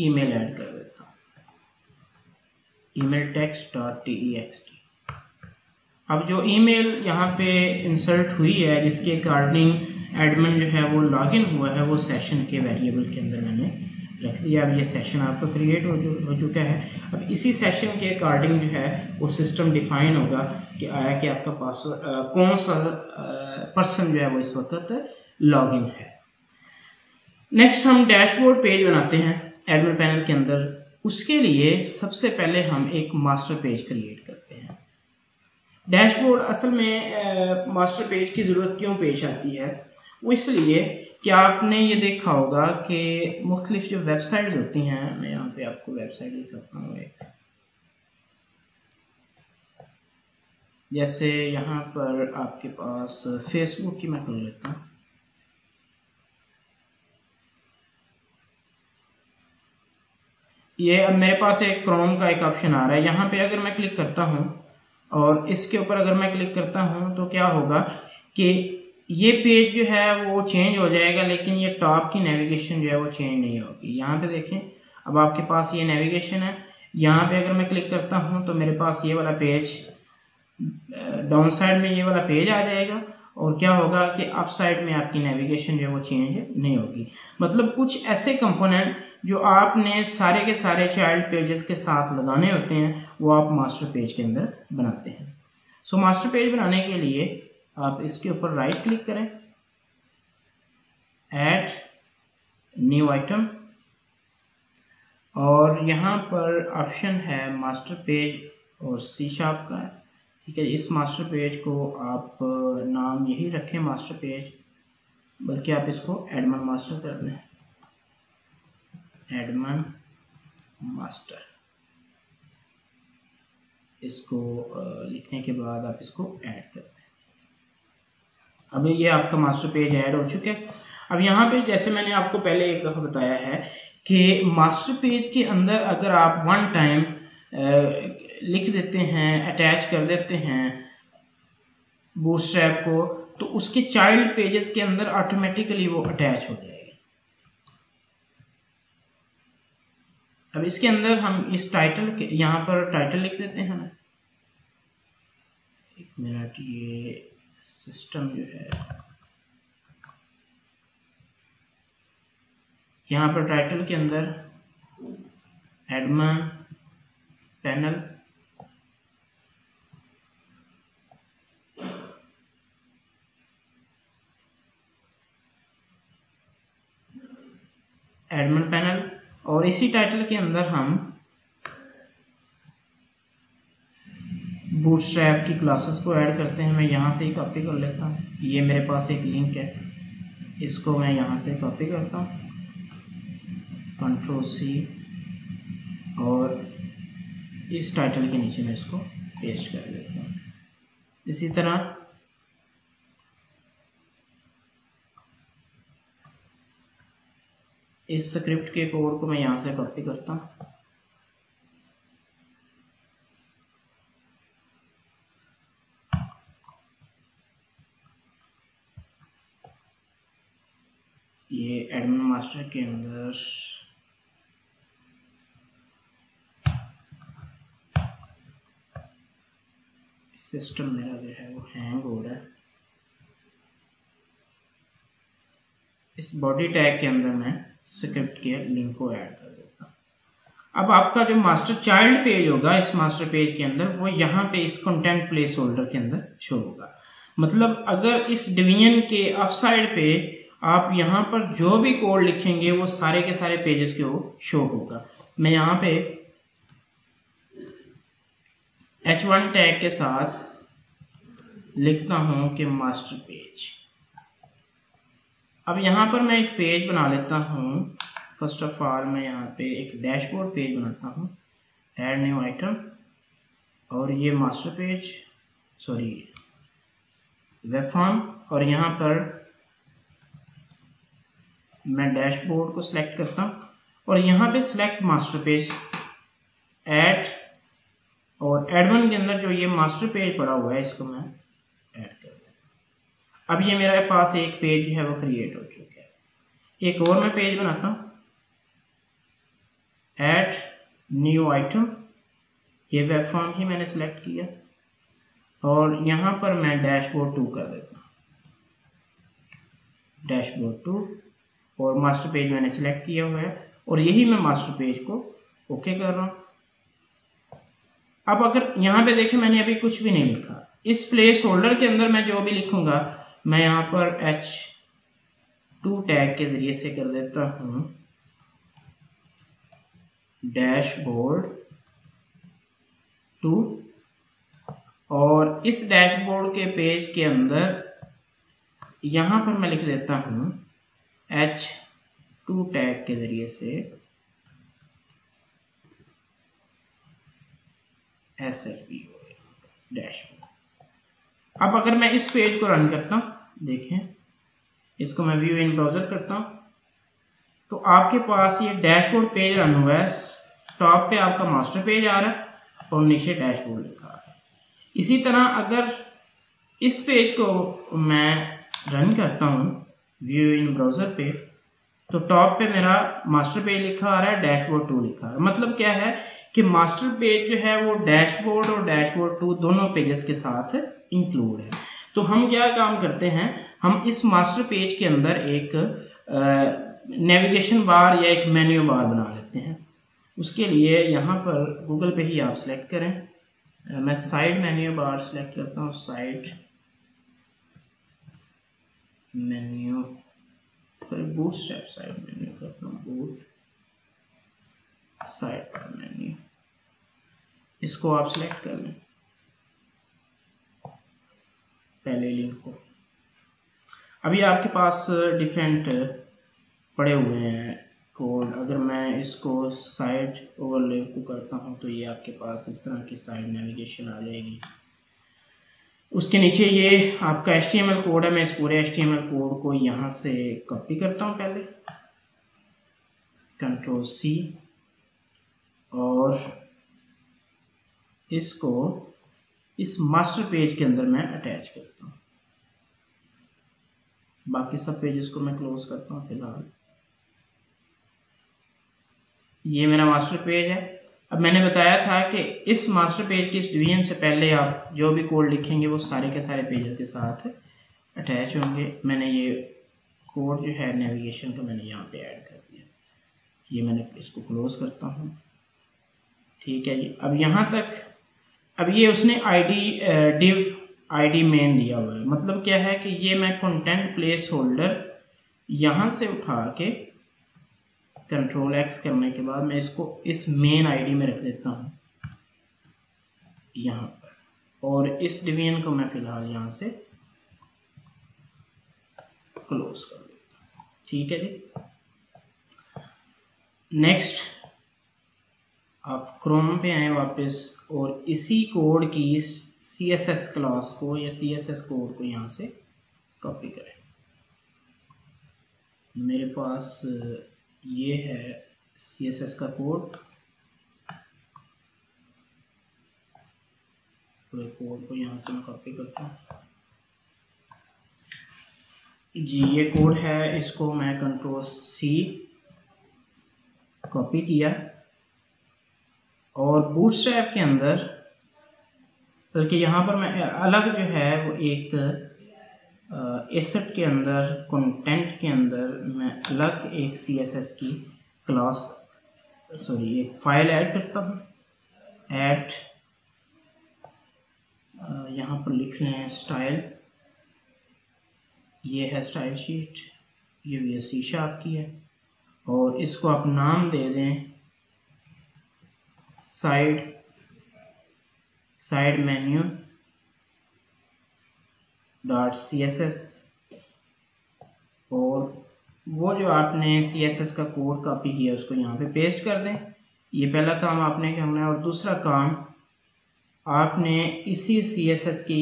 ईमेल ऐड कर देता हूँ, ईमेल टेक्स्ट डॉट text। अब जो ईमेल यहाँ पे इंसर्ट हुई है जिसके अकॉर्डिंग एडमिन जो है वो लॉगिन हुआ है वो सेशन के वेरिएबल के अंदर मैंने रख दिया। अब ये सेशन आपका क्रिएट हो चुका है। अब इसी सेशन के अकॉर्डिंग जो है वो सिस्टम डिफाइन होगा कि आया कि आपका पासवर्ड कौन सा पर्सन जो है वो इस वक्त लॉगिन है। नेक्स्ट हम डैशबोर्ड पेज बनाते हैं एडमिन पैनल के अंदर। उसके लिए सबसे पहले हम एक मास्टर पेज क्रिएट करते हैं। डैशबोर्ड असल में मास्टर पेज की ज़रूरत क्यों पेश आती है, वो इसलिए कि आपने ये देखा होगा कि मुख्तलिफ जो वेबसाइट होती हैं, मैं यहाँ पे आपको वेबसाइट दिखाता हूँ एक, जैसे यहाँ पर आपके पास फेसबुक की मैं खोल लेता हूँ। ये अब मेरे पास एक क्रोम का एक ऑप्शन आ रहा है, यहाँ पे अगर मैं क्लिक करता हूँ और इसके ऊपर अगर मैं क्लिक करता हूँ तो क्या होगा कि ये पेज जो है वो चेंज हो जाएगा, लेकिन ये टॉप की नेविगेशन जो है वो चेंज नहीं होगी। यहाँ पे देखें अब आपके पास ये नेविगेशन है। यहाँ पे अगर मैं क्लिक करता हूँ तो मेरे पास ये वाला पेज डाउन साइड में ये वाला पेज आ जाएगा, और क्या होगा कि अप साइड में आपकी नेविगेशन जो है वो चेंज नहीं होगी। मतलब कुछ ऐसे कंपोनेंट जो आपने सारे के सारे चाइल्ड पेजेस के साथ लगाने होते हैं वो आप मास्टर पेज के अंदर बनाते हैं। सो मास्टर पेज बनाने के लिए आप इसके ऊपर राइट क्लिक करें, ऐड न्यू आइटम, और यहाँ पर ऑप्शन है मास्टर पेज और C# का। ठीक है, इस मास्टर पेज को आप नाम यही रखें मास्टर पेज, बल्कि आप इसको एडमिन मास्टर कर दें, एडमिन मास्टर। इसको लिखने के बाद आप इसको ऐड कर दें। अब ये आपका मास्टर पेज ऐड हो चुका है। अब यहाँ पे जैसे मैंने आपको पहले एक दफ़ा बताया है कि मास्टर पेज के अंदर अगर आप वन टाइम लिख देते हैं, अटैच कर देते हैं बूटस्ट्रैप को, तो उसके चाइल्ड पेजेस के अंदर ऑटोमेटिकली वो अटैच हो जाएगी। अब इसके अंदर हम इस टाइटल के यहाँ पर टाइटल लिख देते हैं ना, एक मिनट, ये सिस्टम जो है यहाँ पर टाइटल के अंदर एडमिन पैनल एडमिन पैनल, और इसी टाइटल के अंदर हम बूटस्ट्रैप की क्लासेस को ऐड करते हैं। मैं यहाँ से ही कॉपी कर लेता हूँ, ये मेरे पास एक लिंक है, इसको मैं यहाँ से कॉपी करता हूँ, Ctrl+C, और इस टाइटल के नीचे मैं इसको पेस्ट कर देता हूँ। इसी तरह इस स्क्रिप्ट के कोड को मैं यहाँ से कॉपी करता हूँ, ये एडमिन मास्टर के अंदर सिस्टम मेरा जो है वो हैंग हो रहा है। इस बॉडी टैग के अंदर मैं स्क्रिप्ट के लिंक को ऐड कर देता हूँ। अब आपका जो मास्टर चाइल्ड पेज होगा इस मास्टर पेज के अंदर वो यहाँ पे इस कंटेंट प्लेस होल्डर के अंदर शो होगा। मतलब अगर इस डिवीजन के अपसाइड पे आप यहाँ पर जो भी कोड लिखेंगे वो सारे के सारे पेजेस के वो शो होगा। मैं यहाँ पे H1 टैग के साथ लिखता हूँ कि मास्टर पेज। अब यहाँ पर मैं एक पेज बना लेता हूँ। फर्स्ट ऑफ ऑल मैं यहाँ पे एक डैशबोर्ड पेज बनाता हूँ, ऐड न्यू आइटम, और ये master page sorry web form, और यहाँ पर मैं डैशबोर्ड को सिलेक्ट करता हूँ और यहाँ पे सिलेक्ट मास्टर पेज ऐड, और एडमिन के अंदर जो ये मास्टर पेज पड़ा हुआ है इसको मैं ऐड कर देता हूँ। अब ये मेरे पास एक पेज है वो क्रिएट हो चुका है। एक और मैं पेज बनाता हूँ, ऐड न्यू आइटम, ये वेब फॉर्म ही मैंने सेलेक्ट किया और यहाँ पर मैं डैशबोर्ड 2 कर देता हूँ, डैशबोर्ड 2, और मास्टर पेज मैंने सेलेक्ट किया हुआ है और यही मैं मास्टर पेज को ओके कर रहा हूँ। अब अगर यहाँ पे देखें मैंने अभी कुछ भी नहीं लिखा। इस प्लेस होल्डर के अंदर मैं जो भी लिखूंगा मैं यहाँ पर H2 टैग के जरिए से कर देता हूँ, डैशबोर्ड 2, और इस डैशबोर्ड के पेज के अंदर यहाँ पर मैं लिख देता हूँ H2 टैग के जरिए से डैशबोर्ड। अब अगर मैं इस पेज को रन करता हूँ, देखें इसको मैं व्यू इन ब्राउजर करता हूँ तो आपके पास ये डैशबोर्ड पेज रन हुआ है। टॉप पे आपका मास्टर पेज आ रहा है और नीचे डैशबोर्ड लिखा आ रहा है। इसी तरह अगर इस पेज को मैं रन करता हूँ व्यू इन ब्राउजर पे तो टॉप पे मेरा मास्टर पेज लिखा आ रहा है, डैशबोर्ड 2 लिखा आ रहा है। मतलब क्या है कि मास्टर पेज जो है वो डैशबोर्ड और डैशबोर्ड 2 दोनों पेजेस के साथ इंक्लूड है। तो हम क्या काम करते हैं, हम इस मास्टर पेज के अंदर एक नेविगेशन बार या एक मेन्यू बार बना लेते हैं। उसके लिए यहाँ पर गूगल पे ही आप सेलेक्ट करें, मैं साइड मेन्यू बार सेलेक्ट करता हूँ, साइड मेन्यू फिर बूटस्ट्रैप साइड मेन्यू करता हूँ, बूट साइड मेन्यू, इसको आप सेलेक्ट कर लें पहले लिंक को। अभी आपके पास डिफरेंट पड़े हुए हैं कोड। अगर मैं इसको साइड ओवरफ्लो को करता हूँ तो ये आपके पास इस तरह की साइड नेविगेशन आ जाएगी। उसके नीचे ये आपका एचटीएमएल कोड है। मैं इस पूरे एचटीएमएल कोड को यहाँ से कॉपी करता हूँ, पहले कंट्रोल C, और इसको इस मास्टर पेज के अंदर मैं अटैच करता हूँ। बाकी सब पेजेस को मैं क्लोज करता हूँ फिलहाल। ये मेरा मास्टर पेज है। अब मैंने बताया था कि इस मास्टर पेज के इस डिवीजन से पहले आप जो भी कोड लिखेंगे वो सारे के सारे पेजेस के साथ अटैच होंगे। मैंने ये कोड जो है नेविगेशन का मैंने यहाँ पे ऐड कर दिया। ये मैंने इसको क्लोज करता हूँ, ठीक है जी। अब यहाँ तक, अब ये उसने आईडी डिव आईडी मेन दिया हुआ है। मतलब क्या है कि ये मैं कंटेंट प्लेस होल्डर यहाँ से उठा के कंट्रोल X करने के बाद मैं इसको इस मेन आईडी में रख देता हूँ यहाँ पर, और इस डिवीजन को मैं फिलहाल यहाँ से क्लोज कर देता हूँ, ठीक है जी। नेक्स्ट आप क्रोम पे आए वापस और इसी कोड की CSS क्लास को या CSS कोड को यहाँ से कॉपी करें। मेरे पास ये है CSS का कोड, पूरे कोड को यहाँ से मैं कॉपी करता हूँ। जी ये कोड है, इसको मैं Ctrl+C कॉपी किया और बूटस्ट्रैप के अंदर, बल्कि यहाँ पर मैं अलग जो है वो एक एसेट के अंदर, कंटेंट के अंदर मैं अलग एक सीएसएस की क्लास, सॉरी एक फाइल ऐड करता हूँ। ऐड यहाँ पर लिख रहे हैं स्टाइल, ये है स्टाइल शीट, ये भी सी शार्प की है और इसको आप नाम दे दें साइड मेन्यू .css और वो जो आपने css का कोड कॉपी किया उसको यहाँ पे पेस्ट कर दें। ये पहला काम आपने करना है और दूसरा काम आपने इसी css की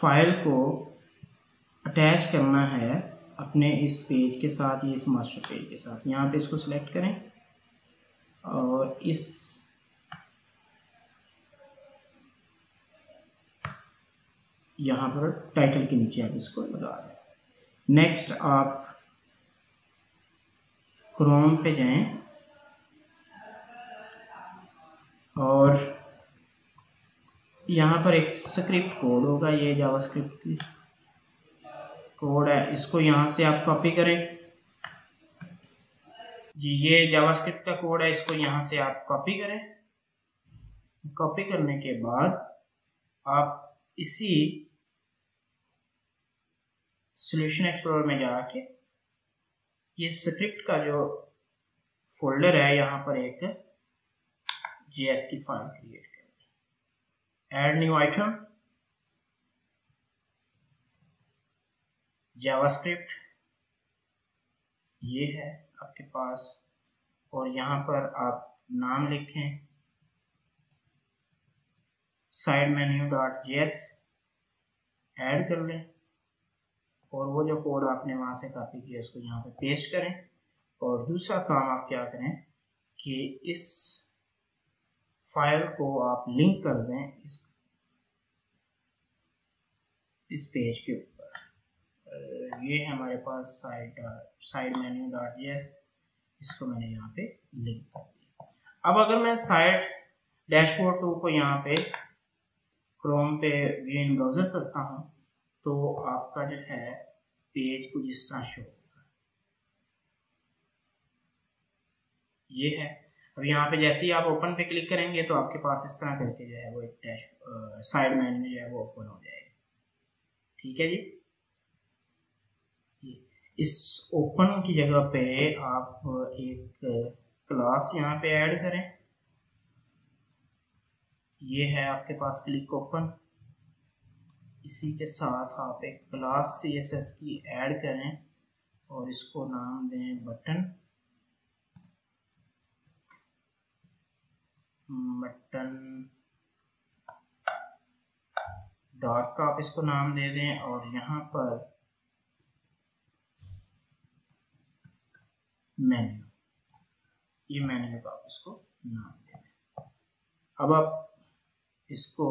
फाइल को अटैच करना है अपने इस पेज के साथ, ये इस मास्टर पेज के साथ। यहाँ पे इसको सिलेक्ट करें और इस यहाँ पर टाइटल के नीचे आप इसको लगा दें। नेक्स्ट आप क्रोम पे जाएं और यहाँ पर एक स्क्रिप्ट कोड होगा, ये जावास्क्रिप्ट की कोड है, इसको यहाँ से आप कॉपी करें। जी ये जावास्क्रिप्ट का कोड है, इसको यहाँ से आप कॉपी करें। कॉपी करने के बाद आप इसी सॉल्यूशन एक्सप्लोरर में जाके ये स्क्रिप्ट का जो फोल्डर है यहाँ पर एक जेएस की फाइल क्रिएट करें। ऐड न्यू आइटम जावास्क्रिप्ट ये है आपके पास और यहाँ पर आप नाम लिखें साइड मेन्यू .js ऐड कर लें और वो जो कोड आपने वहाँ से कॉपी किया उसको यहाँ पे पेस्ट करें। और दूसरा काम आप क्या करें कि इस फाइल को आप लिंक कर दें इस पेज के ऊपर। ये है हमारे पास साइड मेन्यू .js, इसको मैंने यहाँ पे लिंक कर दिया। अब अगर मैं साइड डैशबोर्ड 2 को यहाँ पे क्रोम पे व्यू इन ब्राउज़र करता हूँ तो आपका जो है पेज कुछ इस तरह शो होगा, ये है। अब यहाँ पे जैसे ही आप ओपन पे क्लिक करेंगे तो आपके पास इस तरह करके जो है वो एक साइड मेन्यू जो है वो ओपन हो जाएगा। ठीक है जी, इस ओपन की जगह पे आप एक क्लास यहाँ पे ऐड करें, ये है आपके पास क्लिक ओपन। इसी के साथ आप एक क्लास सीएसएस की ऐड करें और इसको नाम दें बटन डॉट का आप इसको नाम दे दें और यहाँ पर मेन्यू, ये मेन्यू का आप इसको नाम दे दें। अब आप इसको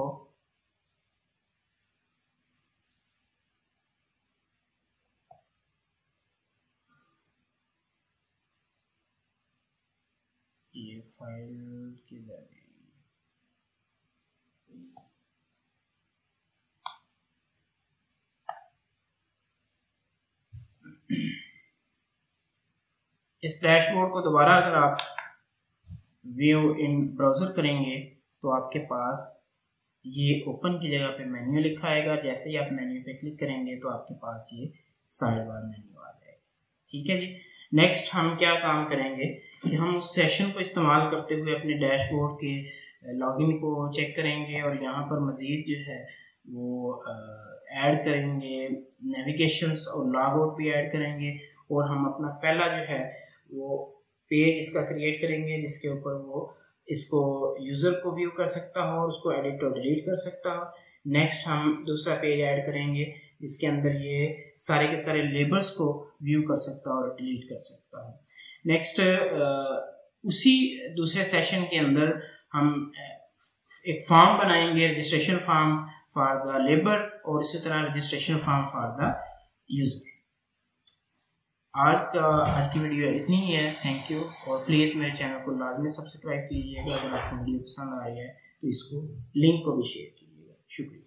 ये फाइल के जरिए इस डैशबोर्ड को दोबारा अगर आप व्यू इन ब्राउज़र करेंगे तो आपके पास ये ओपन की जगह पे मेन्यू लिखा आएगा। जैसे ही आप मेन्यू पे क्लिक करेंगे तो आपके पास ये साइड बार मेन्यू आ जाएगा। ठीक है जी, नेक्स्ट हम क्या काम करेंगे कि हम उस सेशन को इस्तेमाल करते हुए अपने डैशबोर्ड के लॉगिन को चेक करेंगे और यहाँ पर मज़ीद जो है वो ऐड करेंगे नेविगेशंस और लॉगआउट भी ऐड करेंगे और हम अपना पहला जो है वो पेज इसका क्रिएट करेंगे जिसके ऊपर वो इसको यूज़र को व्यू कर सकता हो और उसको एडिट और डिलीट कर सकता हो। नेक्स्ट हम दूसरा पेज ऐड करेंगे जिसके अंदर ये सारे के सारे लेबल्स को व्यू कर सकता हो और डिलीट कर सकता हो। नेक्स्ट उसी दूसरे सेशन के अंदर हम एक फॉर्म बनाएंगे, registration form for the labour और इसी तरह registration form for the user. आज की वीडियो इतनी ही है। थैंक यू, और प्लीज़ मेरे चैनल को लाजमी सब्सक्राइब कीजिएगा। अगर आपको वीडियो पसंद आ रही है तो इसको लिंक को भी शेयर कीजिएगा। शुक्रिया।